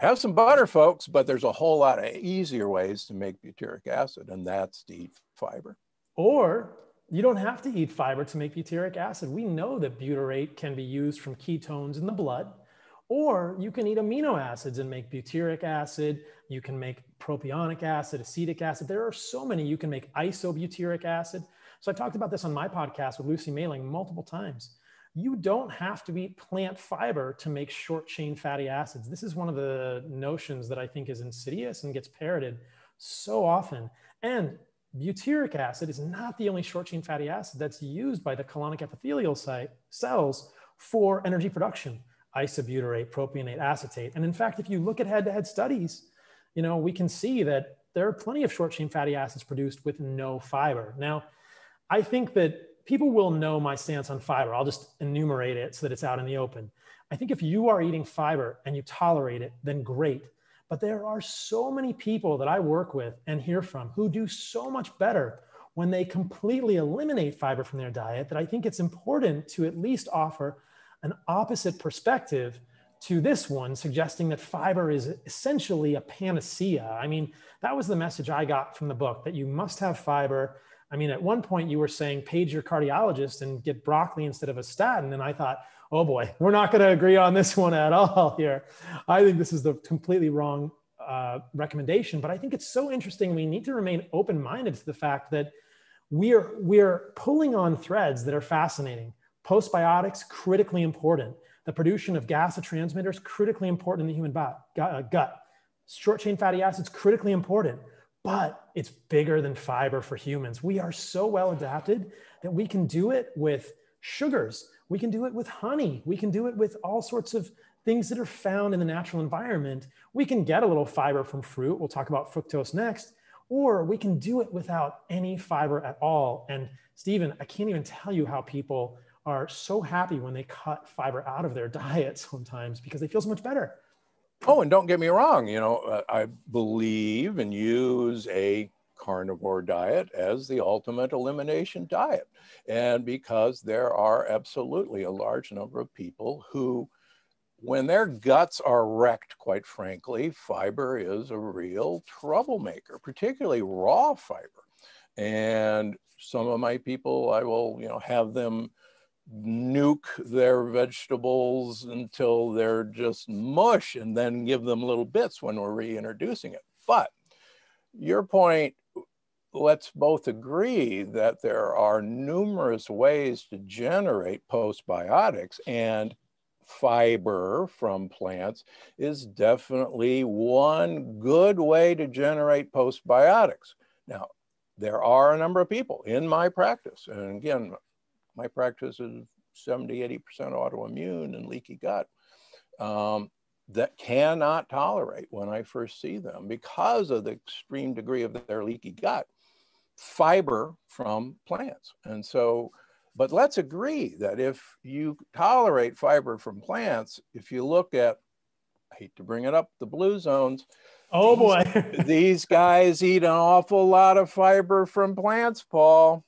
have some butter, folks, but there's a whole lot of easier ways to make butyric acid, and that's to eat fiber. Or you don't have to eat fiber to make butyric acid. We know that butyrate can be used from ketones in the blood, or you can eat amino acids and make butyric acid. You can make propionic acid, acetic acid. There are so many. You can make isobutyric acid. So I talked about this on my podcast with Lucy Mailing multiple times. You don't have to eat plant fiber to make short chain fatty acids. This is one of the notions that I think is insidious and gets parroted so often. And butyric acid is not the only short chain fatty acid that's used by the colonic epithelial cells for energy production, isobutyrate, propionate, acetate. And in fact, if you look at head-to-head studies, you know, we can see that there are plenty of short chain fatty acids produced with no fiber. Now, I think that people will know my stance on fiber. I'll just enumerate it so that it's out in the open. I think if you are eating fiber and you tolerate it, then great. But there are so many people that I work with and hear from who do so much better when they completely eliminate fiber from their diet, that I think it's important to at least offer an opposite perspective to this one, suggesting that fiber is essentially a panacea. I mean, that was the message I got from the book, that you must have fiber. I mean, at one point you were saying, page your cardiologist and get broccoli instead of a statin. And I thought, oh boy, we're not gonna agree on this one at all here. I think this is the completely wrong recommendation, but I think it's so interesting. We need to remain open-minded to the fact that we're pulling on threads that are fascinating. Postbiotics, critically important. The production of gasotransmitters, critically important in the human gut. Short chain fatty acids, critically important, but it's bigger than fiber for humans. We are so well adapted that we can do it with sugars. We can do it with honey. We can do it with all sorts of things that are found in the natural environment. We can get a little fiber from fruit. We'll talk about fructose next, or we can do it without any fiber at all. And Steven, I can't even tell you how people are so happy when they cut fiber out of their diet sometimes, because they feel so much better. Oh, and don't get me wrong, you know, I believe and use a carnivore diet as the ultimate elimination diet. And because there are absolutely a large number of people who, when their guts are wrecked, quite frankly, fiber is a real troublemaker, particularly raw fiber. And some of my people, I will, you know, have them nuke their vegetables until they're just mush and then give them little bits when we're reintroducing it. But your point, let's both agree that there are numerous ways to generate postbiotics, and fiber from plants is definitely one good way to generate postbiotics. Now, there are a number of people in my practice, and again, my practice is 70–80% autoimmune and leaky gut, that cannot tolerate, when I first see them, because of the extreme degree of their leaky gut, fiber from plants. And so, but let's agree that if you tolerate fiber from plants, if you look at, I hate to bring it up, the blue zones, oh boy, these guys eat an awful lot of fiber from plants, Paul.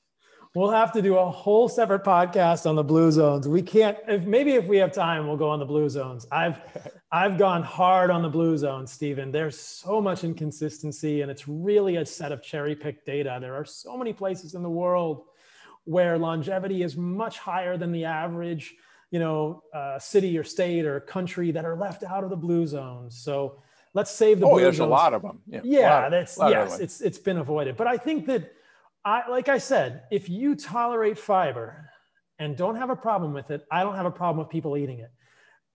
We'll have to do a whole separate podcast on the blue zones. We can't, maybe if we have time, we'll go on the blue zones. I've gone hard on the blue zones, Steven. There's so much inconsistency, and it's really a set of cherry-picked data. There are so many places in the world where longevity is much higher than the average, you know, city or state or country that are left out of the blue zones. So let's save the blue zones. Oh, there's a lot of them. Yeah, yes, it's been avoided. But I think that, like I said, if you tolerate fiber and don't have a problem with it, I don't have a problem with people eating it.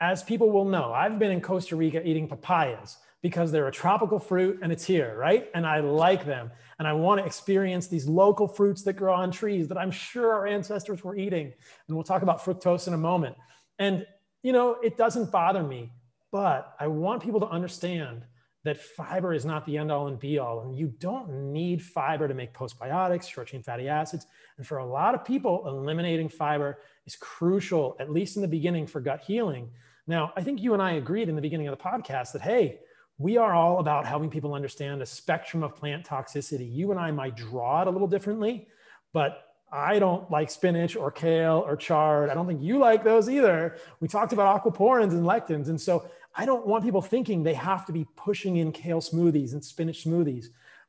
As people will know, I've been in Costa Rica eating papayas because they're a tropical fruit and it's here, right? And I like them. And I want to experience these local fruits that grow on trees that I'm sure our ancestors were eating. And we'll talk about fructose in a moment. And, you know, it doesn't bother me, but I want people to understand that fiber is not the end all and be all. And you don't need fiber to make postbiotics, short chain fatty acids. And for a lot of people, eliminating fiber is crucial, at least in the beginning, for gut healing. Now, I think you and I agreed in the beginning of the podcast that, hey, we are all about helping people understand a spectrum of plant toxicity. You and I might draw it a little differently, but I don't like spinach or kale or chard. I don't think you like those either. We talked about aquaporins and lectins. And so I don't want people thinking they have to be pushing in kale smoothies and spinach smoothies.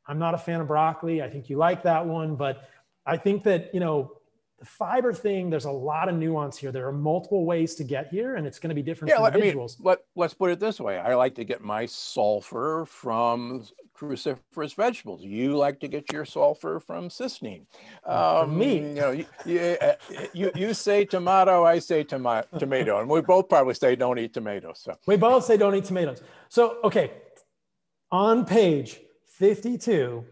I'm not a fan of broccoli. I think you like that one, but I think that, you know, the fiber thing, there's a lot of nuance here. There are multiple ways to get here, and it's going to be different for individuals. I mean, let's put it this way. I like to get my sulfur from cruciferous vegetables. You like to get your sulfur from cysteine. Me. You know, you say tomato, I say tomato, and we both probably say don't eat tomatoes. So. We both say don't eat tomatoes. So, okay, on page 52,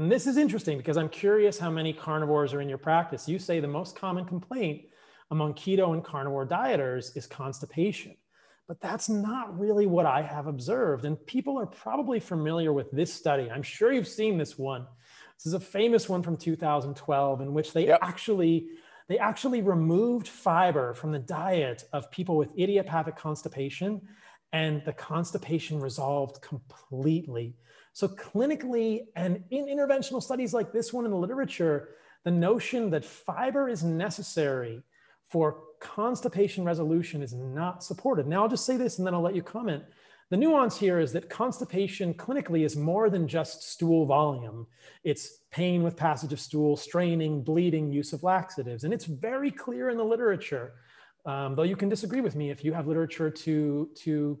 and this is interesting because I'm curious how many carnivores are in your practice. You say the most common complaint among keto and carnivore dieters is constipation. But that's not really what I have observed. And people are probably familiar with this study. I'm sure you've seen this one. This is a famous one from 2012 in which they actually removed fiber from the diet of people with idiopathic constipation, and the constipation resolved completely. So clinically and in interventional studies like this one in the literature, the notion that fiber is necessary for constipation resolution is not supported. Now I'll just say this and then I'll let you comment. The nuance here is that constipation clinically is more than just stool volume. It's pain with passage of stool, straining, bleeding, use of laxatives. And it's very clear in the literature, though you can disagree with me if you have literature to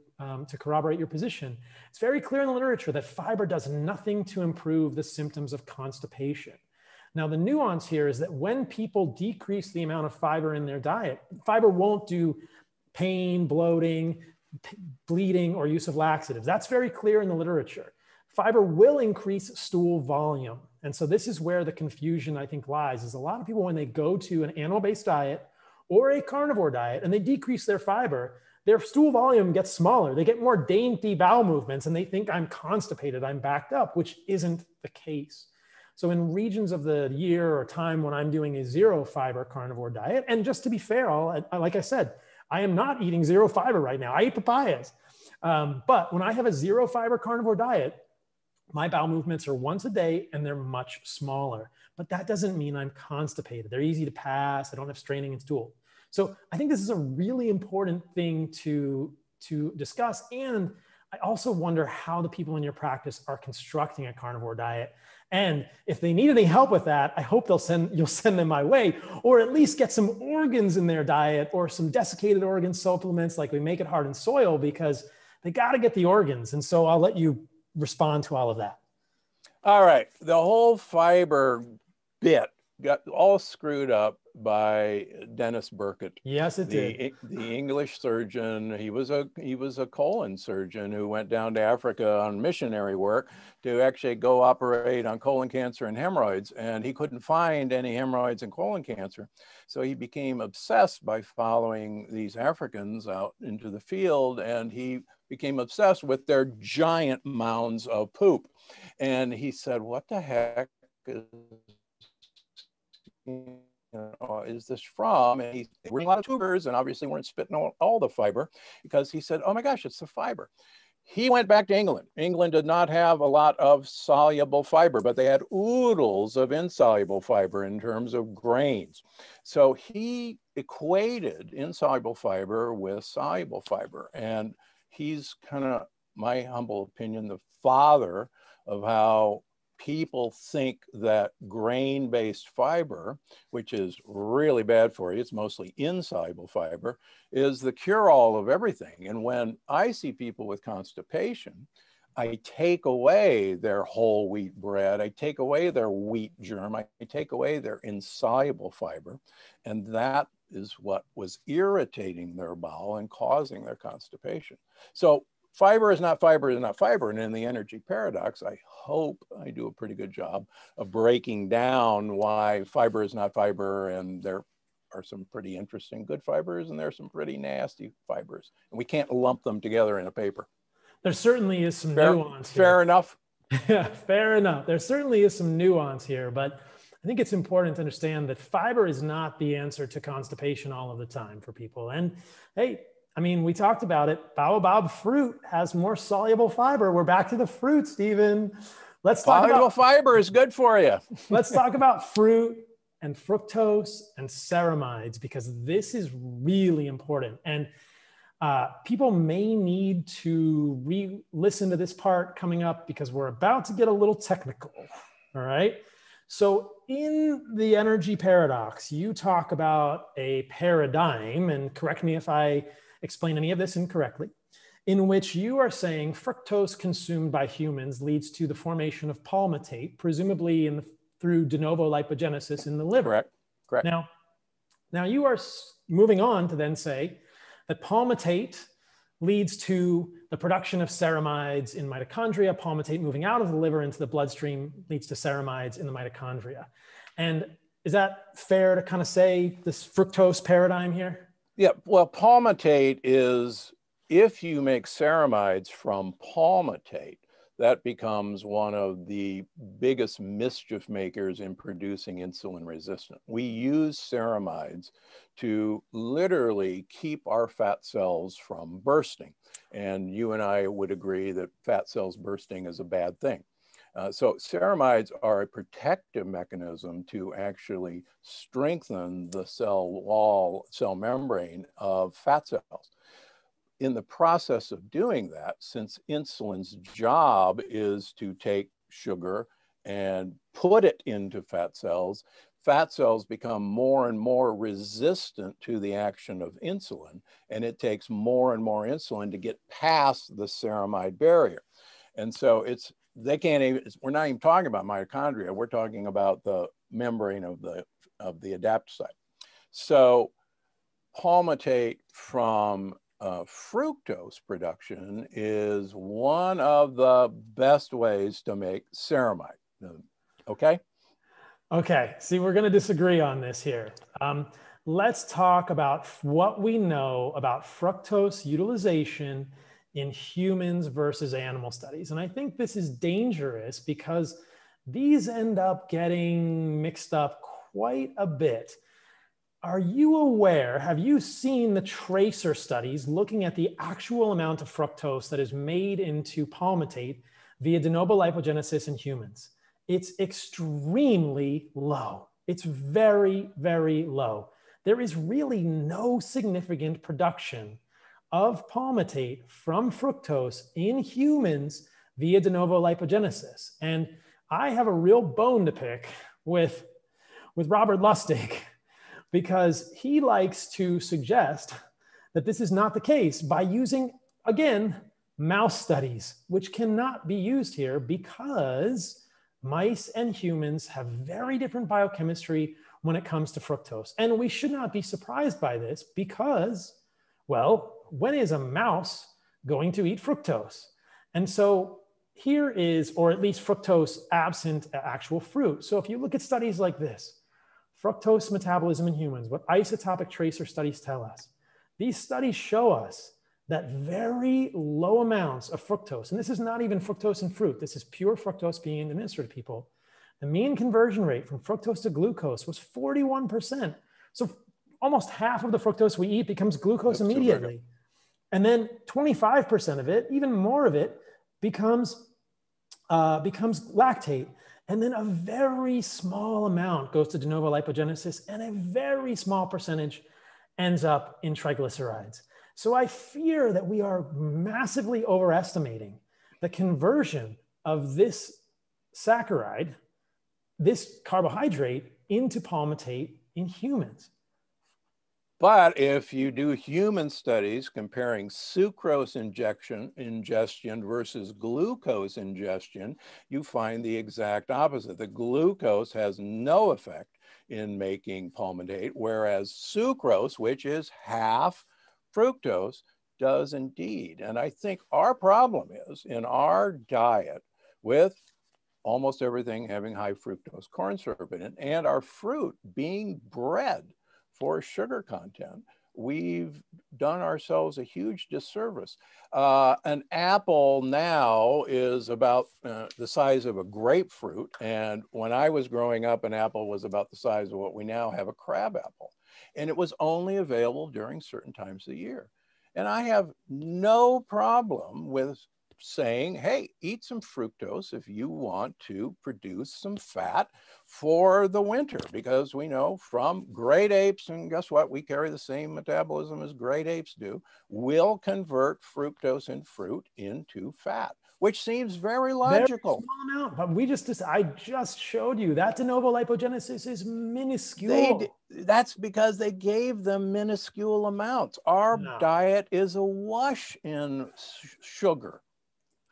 corroborate your position. It's very clear in the literature that fiber does nothing to improve the symptoms of constipation. Now, the nuance here is that when people decrease the amount of fiber in their diet, fiber won't do pain, bloating, bleeding, or use of laxatives. That's very clear in the literature. Fiber will increase stool volume. And so this is where the confusion, I think, lies, is a lot of people, when they go to an animal-based diet or a carnivore diet and they decrease their fiber, their stool volume gets smaller. They get more dainty bowel movements and they think, I'm constipated, I'm backed up, which isn't the case. So in regions of the year or time when I'm doing a zero fiber carnivore diet, and just to be fair, like I said, I am not eating zero fiber right now. I eat papayas. But when I have a zero fiber carnivore diet, my bowel movements are once a day and they're much smaller. But that doesn't mean I'm constipated. They're easy to pass. I don't have straining and stool. So I think this is a really important thing to discuss. And I also wonder how the people in your practice are constructing a carnivore diet. And if they need any help with that, I hope you'll send them my way, or at least get some organs in their diet or some desiccated organ supplements like we make at Heart and Soil, because they got to get the organs. And so I'll let you respond to all of that. All right. The whole fiber bit got all screwed up by Dennis Burkitt. Yes, it did. The English surgeon. He was a colon surgeon who went down to Africa on missionary work to actually go operate on colon cancer and hemorrhoids, and he couldn't find any hemorrhoids and colon cancer. So he became obsessed by following these Africans out into the field, and he became obsessed with their giant mounds of poop. And he said, what the heck is this from? And he were a lot of tubers and obviously weren't spitting all the fiber, because he said, oh my gosh, it's the fiber. He went back to England. England did not have a lot of soluble fiber, but they had oodles of insoluble fiber in terms of grains. So he equated insoluble fiber with soluble fiber. And he's kind of, my humble opinion, the father of how people think that grain-based fiber, which is really bad for you, it's mostly insoluble fiber, is the cure-all of everything. And when I see people with constipation, I take away their whole wheat bread, I take away their wheat germ, I take away their insoluble fiber, and that is what was irritating their bowel and causing their constipation. So fiber is not fiber is not fiber. And in the Energy Paradox, I hope I do a pretty good job of breaking down why fiber is not fiber. And there are some pretty interesting good fibers and there are some pretty nasty fibers. And we can't lump them together in a paper. There certainly is some nuance here. Fair enough. Yeah, fair enough. There certainly is some nuance here, but I think it's important to understand that fiber is not the answer to constipation all of the time for people. And hey, I mean, we talked about it. Baobab fruit has more soluble fiber. We're back to the fruit, Steven. Let's talk about fiber is good for you. Let's talk about fruit and fructose and ceramides, because this is really important. And people may need to re-listen to this part coming up, because we're about to get a little technical, all right? So in The Energy Paradox, you talk about a paradigm, and correct me if I explain any of this incorrectly, in which you are saying fructose consumed by humans leads to the formation of palmitate, presumably through de novo lipogenesis in the liver. Correct, correct. Now you are moving on to then say that palmitate leads to the production of ceramides in mitochondria, palmitate moving out of the liver into the bloodstream leads to ceramides in the mitochondria. And is that fair to kind of say this fructose paradigm here? Yeah, well, palmitate is If you make ceramides from palmitate, that becomes one of the biggest mischief makers in producing insulin resistance. We use ceramides to literally keep our fat cells from bursting. And you and I would agree that fat cells bursting is a bad thing. So ceramides are a protective mechanism to actually strengthen the cell wall, cell membrane of fat cells. In the process of doing that, since insulin's job is to take sugar and put it into fat cells become more and more resistant to the action of insulin, and it takes more and more insulin to get past the ceramide barrier. And so they can't even, we're not even talking about mitochondria, we're talking about the membrane of the adaptocyte. So palmitate from fructose production is one of the best ways to make ceramide. Okay? Okay. See, we're going to disagree on this here. Let's talk about what we know about fructose utilization in humans versus animal studies. And I think this is dangerous because these end up getting mixed up quite a bit. Are you aware, have you seen the tracer studies looking at the actual amount of fructose that is made into palmitate via de novo lipogenesis in humans? It's extremely low. It's very, very low. There is really no significant production of palmitate from fructose in humans via de novo lipogenesis. And I have a real bone to pick with Robert Lustig, because he likes to suggest that this is not the case by using, again, mouse studies, which cannot be used here because mice and humans have very different biochemistry when it comes to fructose. And we should not be surprised by this because, well, when is a mouse going to eat fructose? And so here is, or at least fructose absent actual fruit. So if you look at studies like this, fructose metabolism in humans, what isotopic tracer studies tell us. These studies show us that very low amounts of fructose, and this is not even fructose in fruit, this is pure fructose being administered to people. The mean conversion rate from fructose to glucose was 41%. So almost half of the fructose we eat becomes glucose immediately. And then 25% of it, even more of it, becomes lactate. And then a very small amount goes to de novo lipogenesis and a very small percentage ends up in triglycerides. So I fear that we are massively overestimating the conversion of this saccharide, this carbohydrate, into palmitate in humans. But if you do human studies comparing sucrose ingestion versus glucose ingestion, you find the exact opposite. The glucose has no effect in making palmitate, whereas sucrose, which is half fructose, does indeed. And I think our problem is in our diet with almost everything having high fructose corn syrup in it and our fruit being bred for sugar content, we've done ourselves a huge disservice. An apple now is about the size of a grapefruit. And when I was growing up, an apple was about the size of what we now have, a crab apple. And it was only available during certain times of the year. And I have no problem with saying, hey, eat some fructose if you want to produce some fat for the winter, because we know from great apes, and guess what, we carry the same metabolism as great apes do, will convert fructose in fruit into fat, which seems very logical. Very small amount, but I just showed you that de novo lipogenesis is minuscule. That's because they gave them minuscule amounts. Our diet is awash in sugar.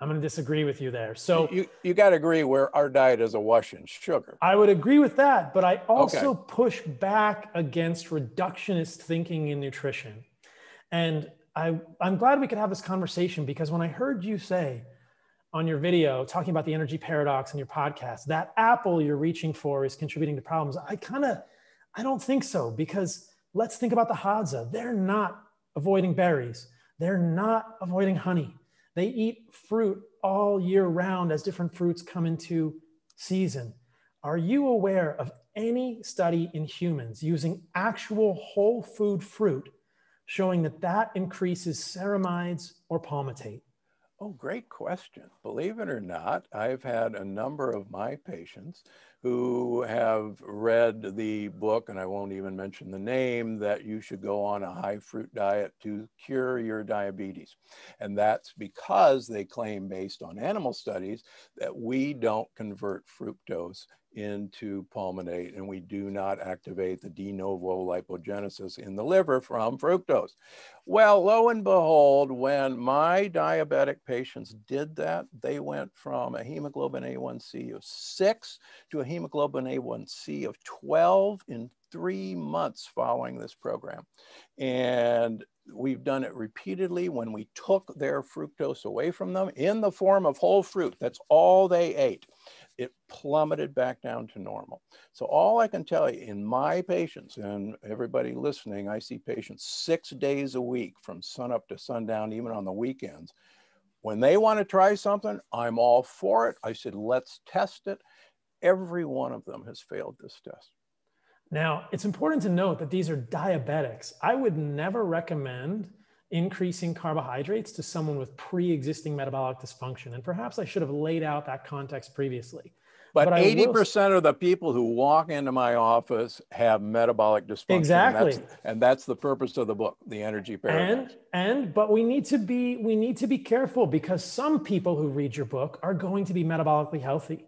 I'm going to disagree with you there. So you got to agree where our diet is awash in sugar. I would agree with that, but I also push back against reductionist thinking in nutrition. And I'm glad we could have this conversation, because when I heard you say on your video, talking about the energy paradox in your podcast, that apple you're reaching for is contributing to problems, I don't think so, because let's think about the Hadza. They're not avoiding berries. They're not avoiding honey. They eat fruit all year round as different fruits come into season. Are you aware of any study in humans using actual whole food fruit showing that that increases ceramides or palmitate? Oh, great question. Believe it or not, I've had a number of my patients who have read the book, and I won't even mention the name, that you should go on a high fruit diet to cure your diabetes. And that's because they claim, based on animal studies, that we don't convert fructose into palmitate, and we do not activate the de novo lipogenesis in the liver from fructose. Well, lo and behold, when my diabetic patients did that, they went from a hemoglobin A1C of 6 to a hemoglobin A1C of 12 in 3 months following this program. And we've done it repeatedly when we took their fructose away from them in the form of whole fruit. That's all they ate. It plummeted back down to normal. So all I can tell you in my patients, and everybody listening, I see patients 6 days a week from sunup to sundown, even on the weekends. When they want to try something, I'm all for it. I said, let's test it. Every one of them has failed this test. Now, it's important to note that these are diabetics. I would never recommend increasing carbohydrates to someone with pre-existing metabolic dysfunction. And perhaps I should have laid out that context previously. But 80% of the people who walk into my office have metabolic dysfunction. Exactly. And that's the purpose of the book, The Energy Paradox. But we need to be careful, because some people who read your book are going to be metabolically healthy,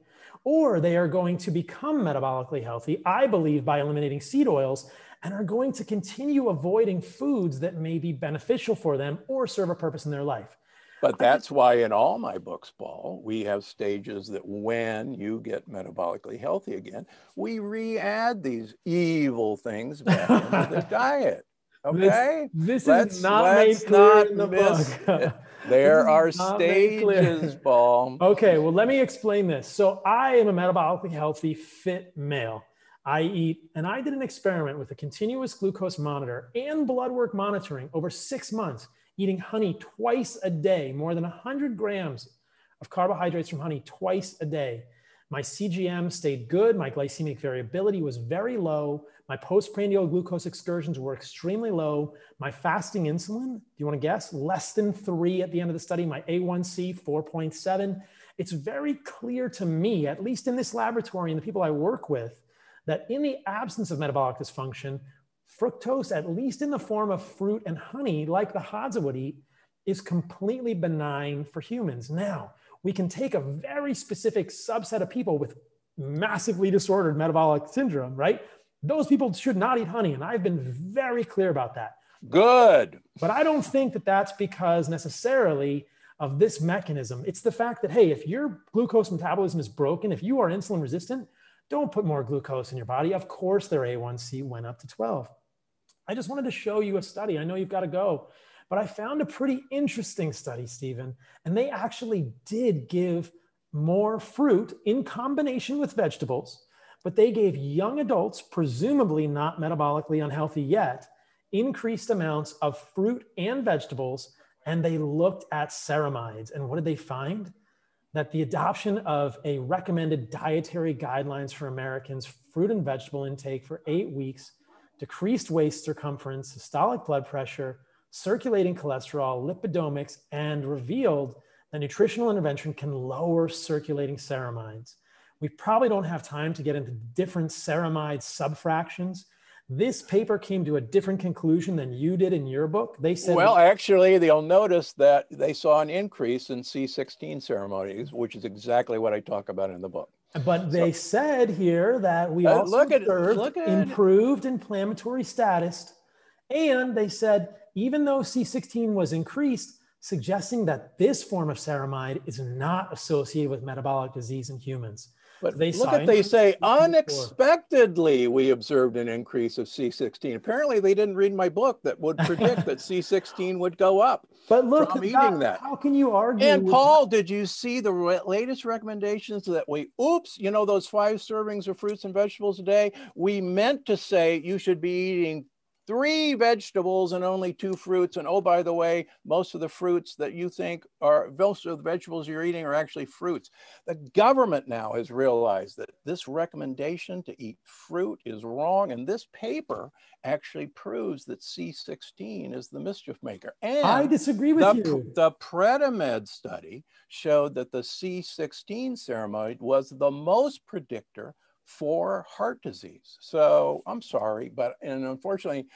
or they are going to become metabolically healthy, I believe, by eliminating seed oils, and are going to continue avoiding foods that may be beneficial for them or serve a purpose in their life. But that's why in all my books, Paul, we have stages that when you get metabolically healthy again, we re-add these evil things back into the diet. Okay, this is not made clear in the book. There are stages, Paul. Okay, well, let me explain this. So I am a metabolically healthy, fit male. I eat, and I did an experiment with a continuous glucose monitor and blood work monitoring over 6 months, eating honey twice a day, more than 100 grams of carbohydrates from honey twice a day. My CGM stayed good. My glycemic variability was very low. My postprandial glucose excursions were extremely low. My fasting insulin, do you want to guess? Less than 3 at the end of the study. My A1C, 4.7. It's very clear to me, at least in this laboratory and the people I work with, that in the absence of metabolic dysfunction, fructose, at least in the form of fruit and honey, like the Hadza would eat, is completely benign for humans. Now, we can take a very specific subset of people with massively disordered metabolic syndrome, right? Those people should not eat honey, and I've been very clear about that. Good. But I don't think that that's because necessarily of this mechanism. It's the fact that, hey, if your glucose metabolism is broken, if you are insulin resistant, don't put more glucose in your body. Of course, their A1C went up to 12. I just wanted to show you a study. I know you've got to go, but I found a pretty interesting study, Steven, and they actually did give more fruit in combination with vegetables, but they gave young adults, presumably not metabolically unhealthy yet, increased amounts of fruit and vegetables, and they looked at ceramides. And what did they find? That the adoption of a recommended dietary guidelines for Americans' fruit and vegetable intake for 8 weeks decreased waist circumference, systolic blood pressure, circulating cholesterol, lipidomics, and revealed that nutritional intervention can lower circulating ceramides. We probably don't have time to get into different ceramide subfractions. This paper came to a different conclusion than you did in your book. They said, well, actually, they'll notice that they saw an increase in C16 ceramides, which is exactly what I talk about in the book. But they said here that we also observed improved inflammatory status. And they said, even though C16 was increased, suggesting that this form of ceramide is not associated with metabolic disease in humans. But look at, they say, unexpectedly, we observed an increase of C16. Apparently, they didn't read my book that would predict that C16 would go up. But look, from eating that. How can you argue? And Paul, did you see the latest recommendations that we, oops, you know, those 5 servings of fruits and vegetables a day, we meant to say you should be eating 3 vegetables and only 2 fruits. And oh, by the way, most of the fruits that you think are, most of the vegetables you're eating are actually fruits. The government now has realized that this recommendation to eat fruit is wrong. And this paper actually proves that C16 is the mischief maker. And I disagree with you. The Predimed study showed that the C16 ceramide was the most predictor for heart disease. So I'm sorry, but, and unfortunately,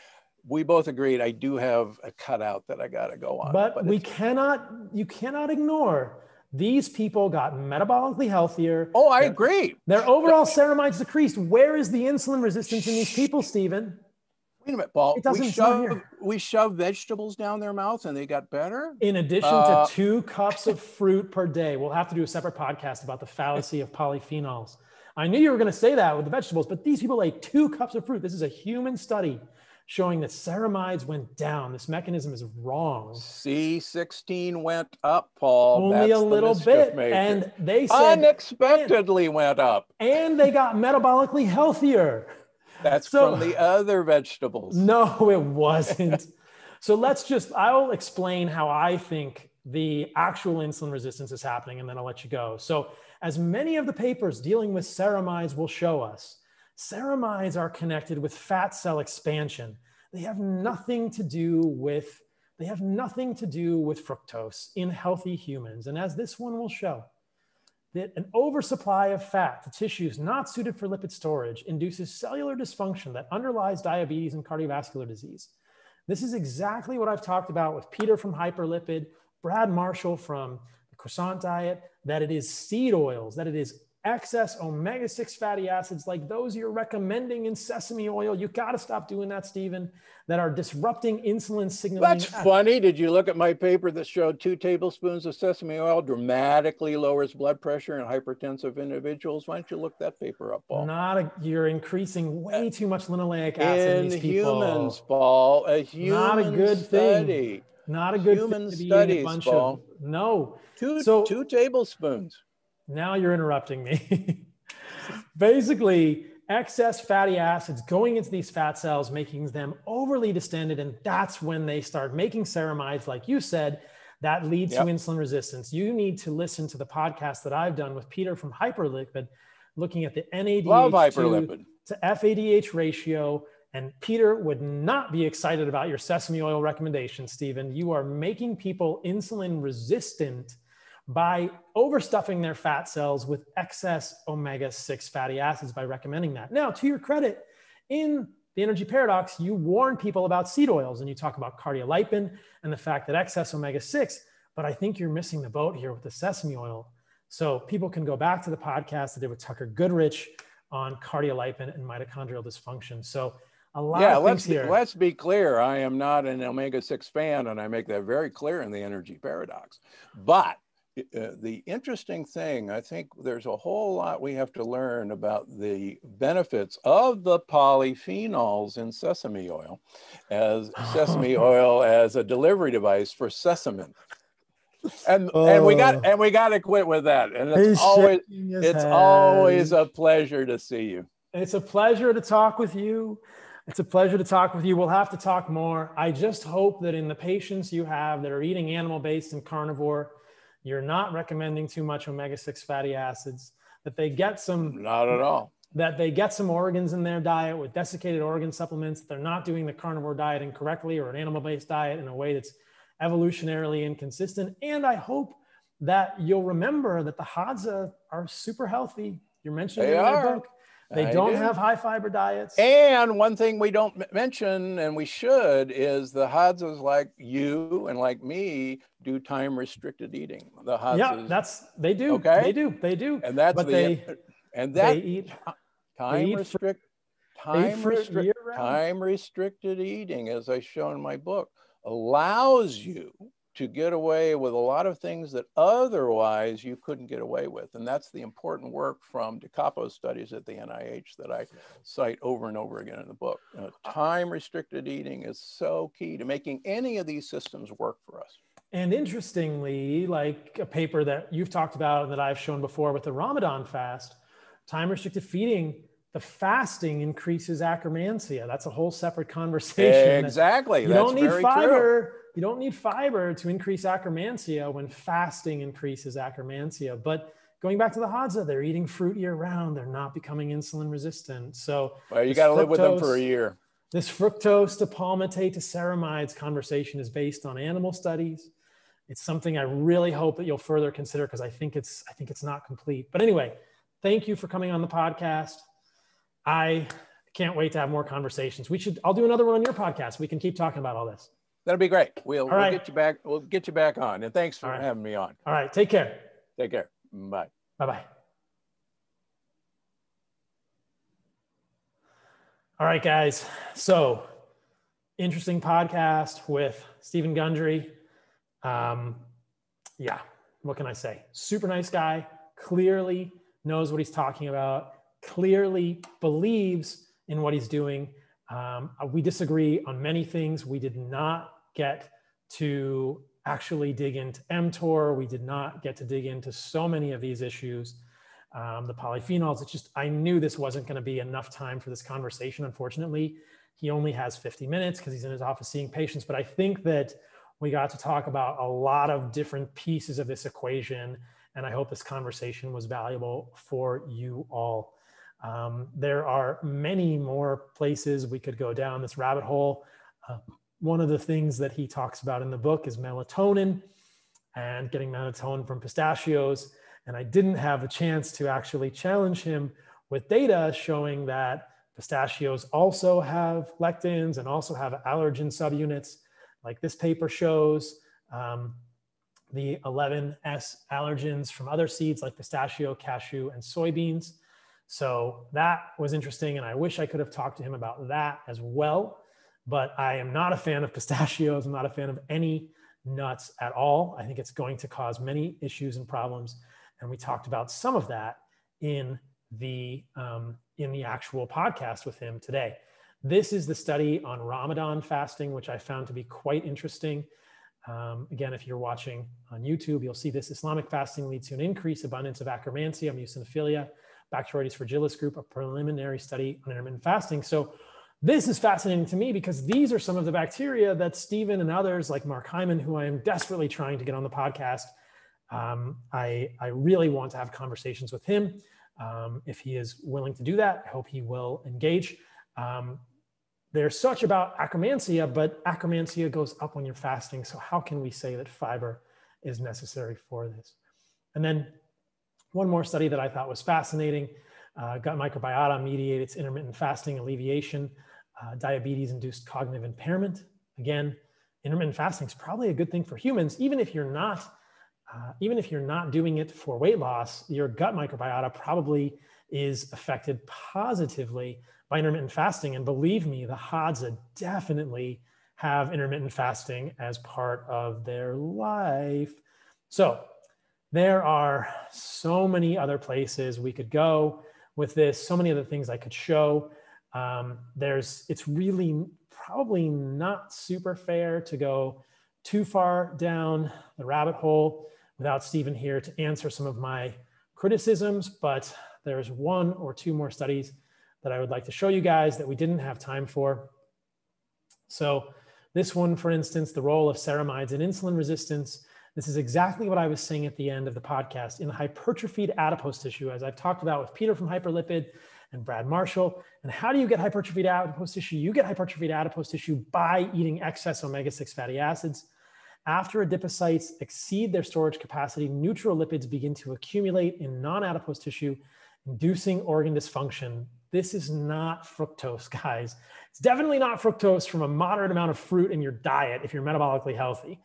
we both agreed I do have a cutout that I gotta go on. But we cannot, you cannot ignore, these people got metabolically healthier. Oh, I agree. Their overall ceramides decreased. Where is the insulin resistance in these people, Stephen? Wait a minute, Paul. We shove vegetables down their mouths and they got better? In addition to 2 cups of fruit per day. We'll have to do a separate podcast about the fallacy of polyphenols. I knew you were going to say that with the vegetables, but these people ate 2 cups of fruit. This is a human study showing that ceramides went down. This mechanism is wrong. C16 went up, Paul. Only a little bit. And they said unexpectedly went up. And they got metabolically healthier. That's from the other vegetables. No, it wasn't. So let's just, I'll explain how I think the actual insulin resistance is happening, and then I'll let you go. So as many of the papers dealing with ceramides will show us, ceramides are connected with fat cell expansion. They have nothing to do with, they have nothing to do with fructose in healthy humans. And as this one will show, that an oversupply of fat to tissues not suited for lipid storage induces cellular dysfunction that underlies diabetes and cardiovascular disease. This is exactly what I've talked about with Peter from Hyperlipid, Brad Marshall from the Croissant Diet, that it is seed oils, that it is excess omega-6 fatty acids like those you're recommending in sesame oil. You got to stop doing that, Stephen, that are disrupting insulin signaling. That's funny. Did you look at my paper that showed 2 tablespoons of sesame oil dramatically lowers blood pressure in hypertensive individuals? Why don't you look that paper up, Paul? You're increasing way too much linoleic acid in these people. Humans, Paul. A human Not a good study. Thing. Not a good human thing to be studies, a bunch Paul. Of, no. Two tablespoons. Now you're interrupting me. Basically, excess fatty acids going into these fat cells, making them overly distended. And that's when they start making ceramides, like you said, that leads to insulin resistance. You need to listen to the podcast that I've done with Peter from Hyperlipid, looking at the NADH2 to FADH ratio. And Peter would not be excited about your sesame oil recommendation, Stephen. You are making people insulin resistant by overstuffing their fat cells with excess omega-6 fatty acids by recommending that. Now, to your credit, in The Energy Paradox, you warn people about seed oils and you talk about cardiolipin and the fact that excess omega-6, but I think you're missing the boat here with the sesame oil. So people can go back to the podcast that did with Tucker Goodrich on cardiolipin and mitochondrial dysfunction. So a lot of things here. Yeah, let's be clear. I am not an omega-6 fan, and I make that very clear in The Energy Paradox. But the interesting thing, I think there's a whole lot we have to learn about the benefits of the polyphenols in sesame oil, as sesame oil as a delivery device for sesamin. And we gotta quit with that. And it's always a pleasure to see you. It's a pleasure to talk with you. It's a pleasure to talk with you. We'll have to talk more. I just hope that in the patients you have that are eating animal-based and carnivore, you're not recommending too much omega-6 fatty acids, that they get some, not at all, that they get some organs in their diet with desiccated organ supplements, that they're not doing the carnivore diet incorrectly or an animal-based diet in a way that's evolutionarily inconsistent. And I hope that you'll remember that the Hadza are super healthy. You're mentioning them in your book. They don't have high fiber diets. And one thing we don't mention, and we should, is the Hadzas, like you and like me, do time restricted eating. The Hadzas, they do. Okay, they do. And that's time restricted eating, as I show in my book, allows you to get away with a lot of things that otherwise you couldn't get away with. And that's the important work from DeCapo's studies at the NIH that I cite over and over again in the book. Time-restricted eating is so key to making any of these systems work for us. And interestingly, like a paper that you've talked about and that I've shown before with the Ramadan fast, time-restricted feeding the fasting increases akkermansia. That's a whole separate conversation. Exactly. You don't need fiber. True. You don't need fiber to increase akkermansia when fasting increases akkermansia. But going back to the Hadza, they're eating fruit year round. They're not becoming insulin resistant. So well, you got to live with them for a year. This fructose to palmitate to ceramides conversation is based on animal studies. It's something I really hope that you'll further consider because I think it's not complete. But anyway, thank you for coming on the podcast. I can't wait to have more conversations. I'll do another one on your podcast. We can keep talking about all this. That'll be great. We'll get you back. We'll get you back on. And thanks for having me on. All right. Take care. Take care. Bye. Bye-bye. All right, guys. So interesting podcast with Steven Gundry. Yeah. What can I say? Super nice guy. Clearly knows what he's talking about. Clearly believes in what he's doing. We disagree on many things. We did not get to actually dig into mTOR. We did not get to dig into so many of these issues. The polyphenols, it's just, I knew this wasn't going to be enough time for this conversation. Unfortunately, he only has 50 minutes because he's in his office seeing patients. But I think that we got to talk about a lot of different pieces of this equation. And I hope this conversation was valuable for you all. There are many more places we could go down this rabbit hole. One of the things that he talks about in the book is melatonin and getting melatonin from pistachios. And I didn't have a chance to actually challenge him with data showing that pistachios also have lectins and also have allergen subunits. Like this paper shows, the 11S allergens from other seeds like pistachio, cashew, and soybeans. So that was interesting, and I wish I could have talked to him about that as well, but I am not a fan of pistachios. I'm not a fan of any nuts at all. I think it's going to cause many issues and problems, and we talked about some of that in the actual podcast with him today. This is the study on Ramadan fasting, which I found to be quite interesting. Again, if you're watching on YouTube, you'll see this. Islamic fasting leads to an increased abundance of akkermansia, mucinophilia, Bacteroides fragilis group, a preliminary study on intermittent fasting. So this is fascinating to me because these are some of the bacteria that Steven and others like Mark Hyman, who I am desperately trying to get on the podcast. I really want to have conversations with him. If he is willing to do that, I hope he will engage. There's such about akkermansia, but akkermansia goes up when you're fasting. So how can we say that fiber is necessary for this? And then one more study that I thought was fascinating, gut microbiota mediates intermittent fasting alleviation, diabetes-induced cognitive impairment. Again, intermittent fasting is probably a good thing for humans, even if you're not doing it for weight loss. Your gut microbiota probably is affected positively by intermittent fasting. And believe me, the Hadza definitely have intermittent fasting as part of their life. So there are so many other places we could go with this, so many other things I could show. It's really probably not super fair to go too far down the rabbit hole without Steven here to answer some of my criticisms, but there's one or two more studies that I would like to show you guys that we didn't have time for. So this one, for instance, the role of ceramides in insulin resistance. This is exactly what I was saying at the end of the podcast. In hypertrophied adipose tissue, as I've talked about with Peter from Hyperlipid and Brad Marshall, and how do you get hypertrophied adipose tissue? You get hypertrophied adipose tissue by eating excess omega-6 fatty acids. After adipocytes exceed their storage capacity, neutrolipids begin to accumulate in non-adipose tissue, inducing organ dysfunction. This is not fructose, guys. It's definitely not fructose from a moderate amount of fruit in your diet if you're metabolically healthy.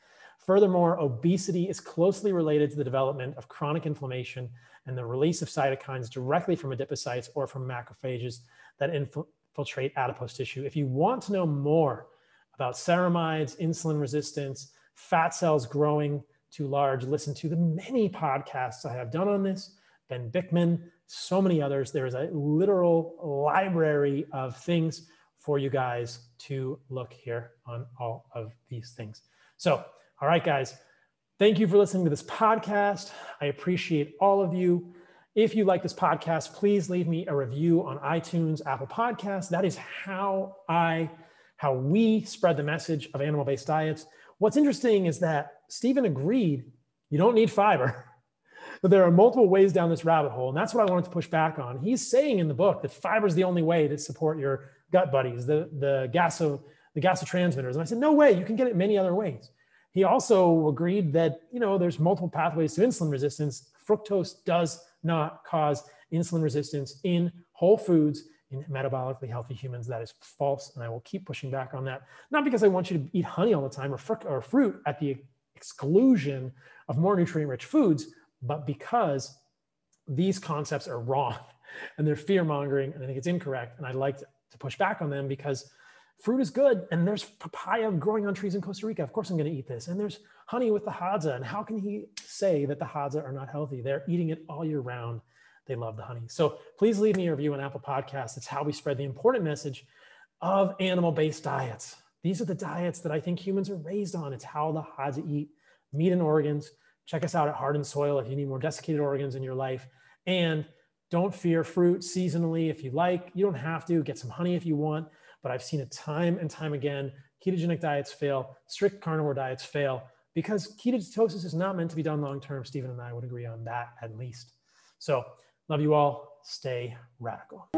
Furthermore, obesity is closely related to the development of chronic inflammation and the release of cytokines directly from adipocytes or from macrophages that infiltrate adipose tissue. If you want to know more about ceramides, insulin resistance, fat cells growing too large, listen to the many podcasts I have done on this. Ben Bickman, so many others. There is a literal library of things for you guys to look here on all of these things. So, all right, guys, thank you for listening to this podcast. I appreciate all of you. If you like this podcast, please leave me a review on iTunes, Apple Podcasts. That is how we spread the message of animal-based diets. What's interesting is that Steven agreed you don't need fiber. But there are multiple ways down this rabbit hole, and that's what I wanted to push back on. He's saying in the book that fiber is the only way to support your gut buddies, the gasotransmitters. And I said, no way, you can get it many other ways. He also agreed that, you know, there's multiple pathways to insulin resistance. Fructose does not cause insulin resistance in whole foods, in metabolically healthy humans. That is false, and I will keep pushing back on that. Not because I want you to eat honey all the time or fruit at the exclusion of more nutrient-rich foods, but because these concepts are wrong and they're fear-mongering, and I think it's incorrect, and I'd like to push back on them because fruit is good, and there's papaya growing on trees in Costa Rica. Of course I'm going to eat this. And there's honey with the Hadza. And how can he say that the Hadza are not healthy? They're eating it all year round. They love the honey. So please leave me a review on Apple Podcasts. It's how we spread the important message of animal-based diets. These are the diets that I think humans are raised on. It's how the Hadza eat meat and organs. Check us out at Heart and Soil if you need more desiccated organs in your life. And don't fear fruit seasonally if you like. You don't have to. Get some honey if you want. But I've seen it time and time again. Ketogenic diets fail, strict carnivore diets fail, because ketosis is not meant to be done long-term. Steven and I would agree on that at least. So love you all. Stay radical.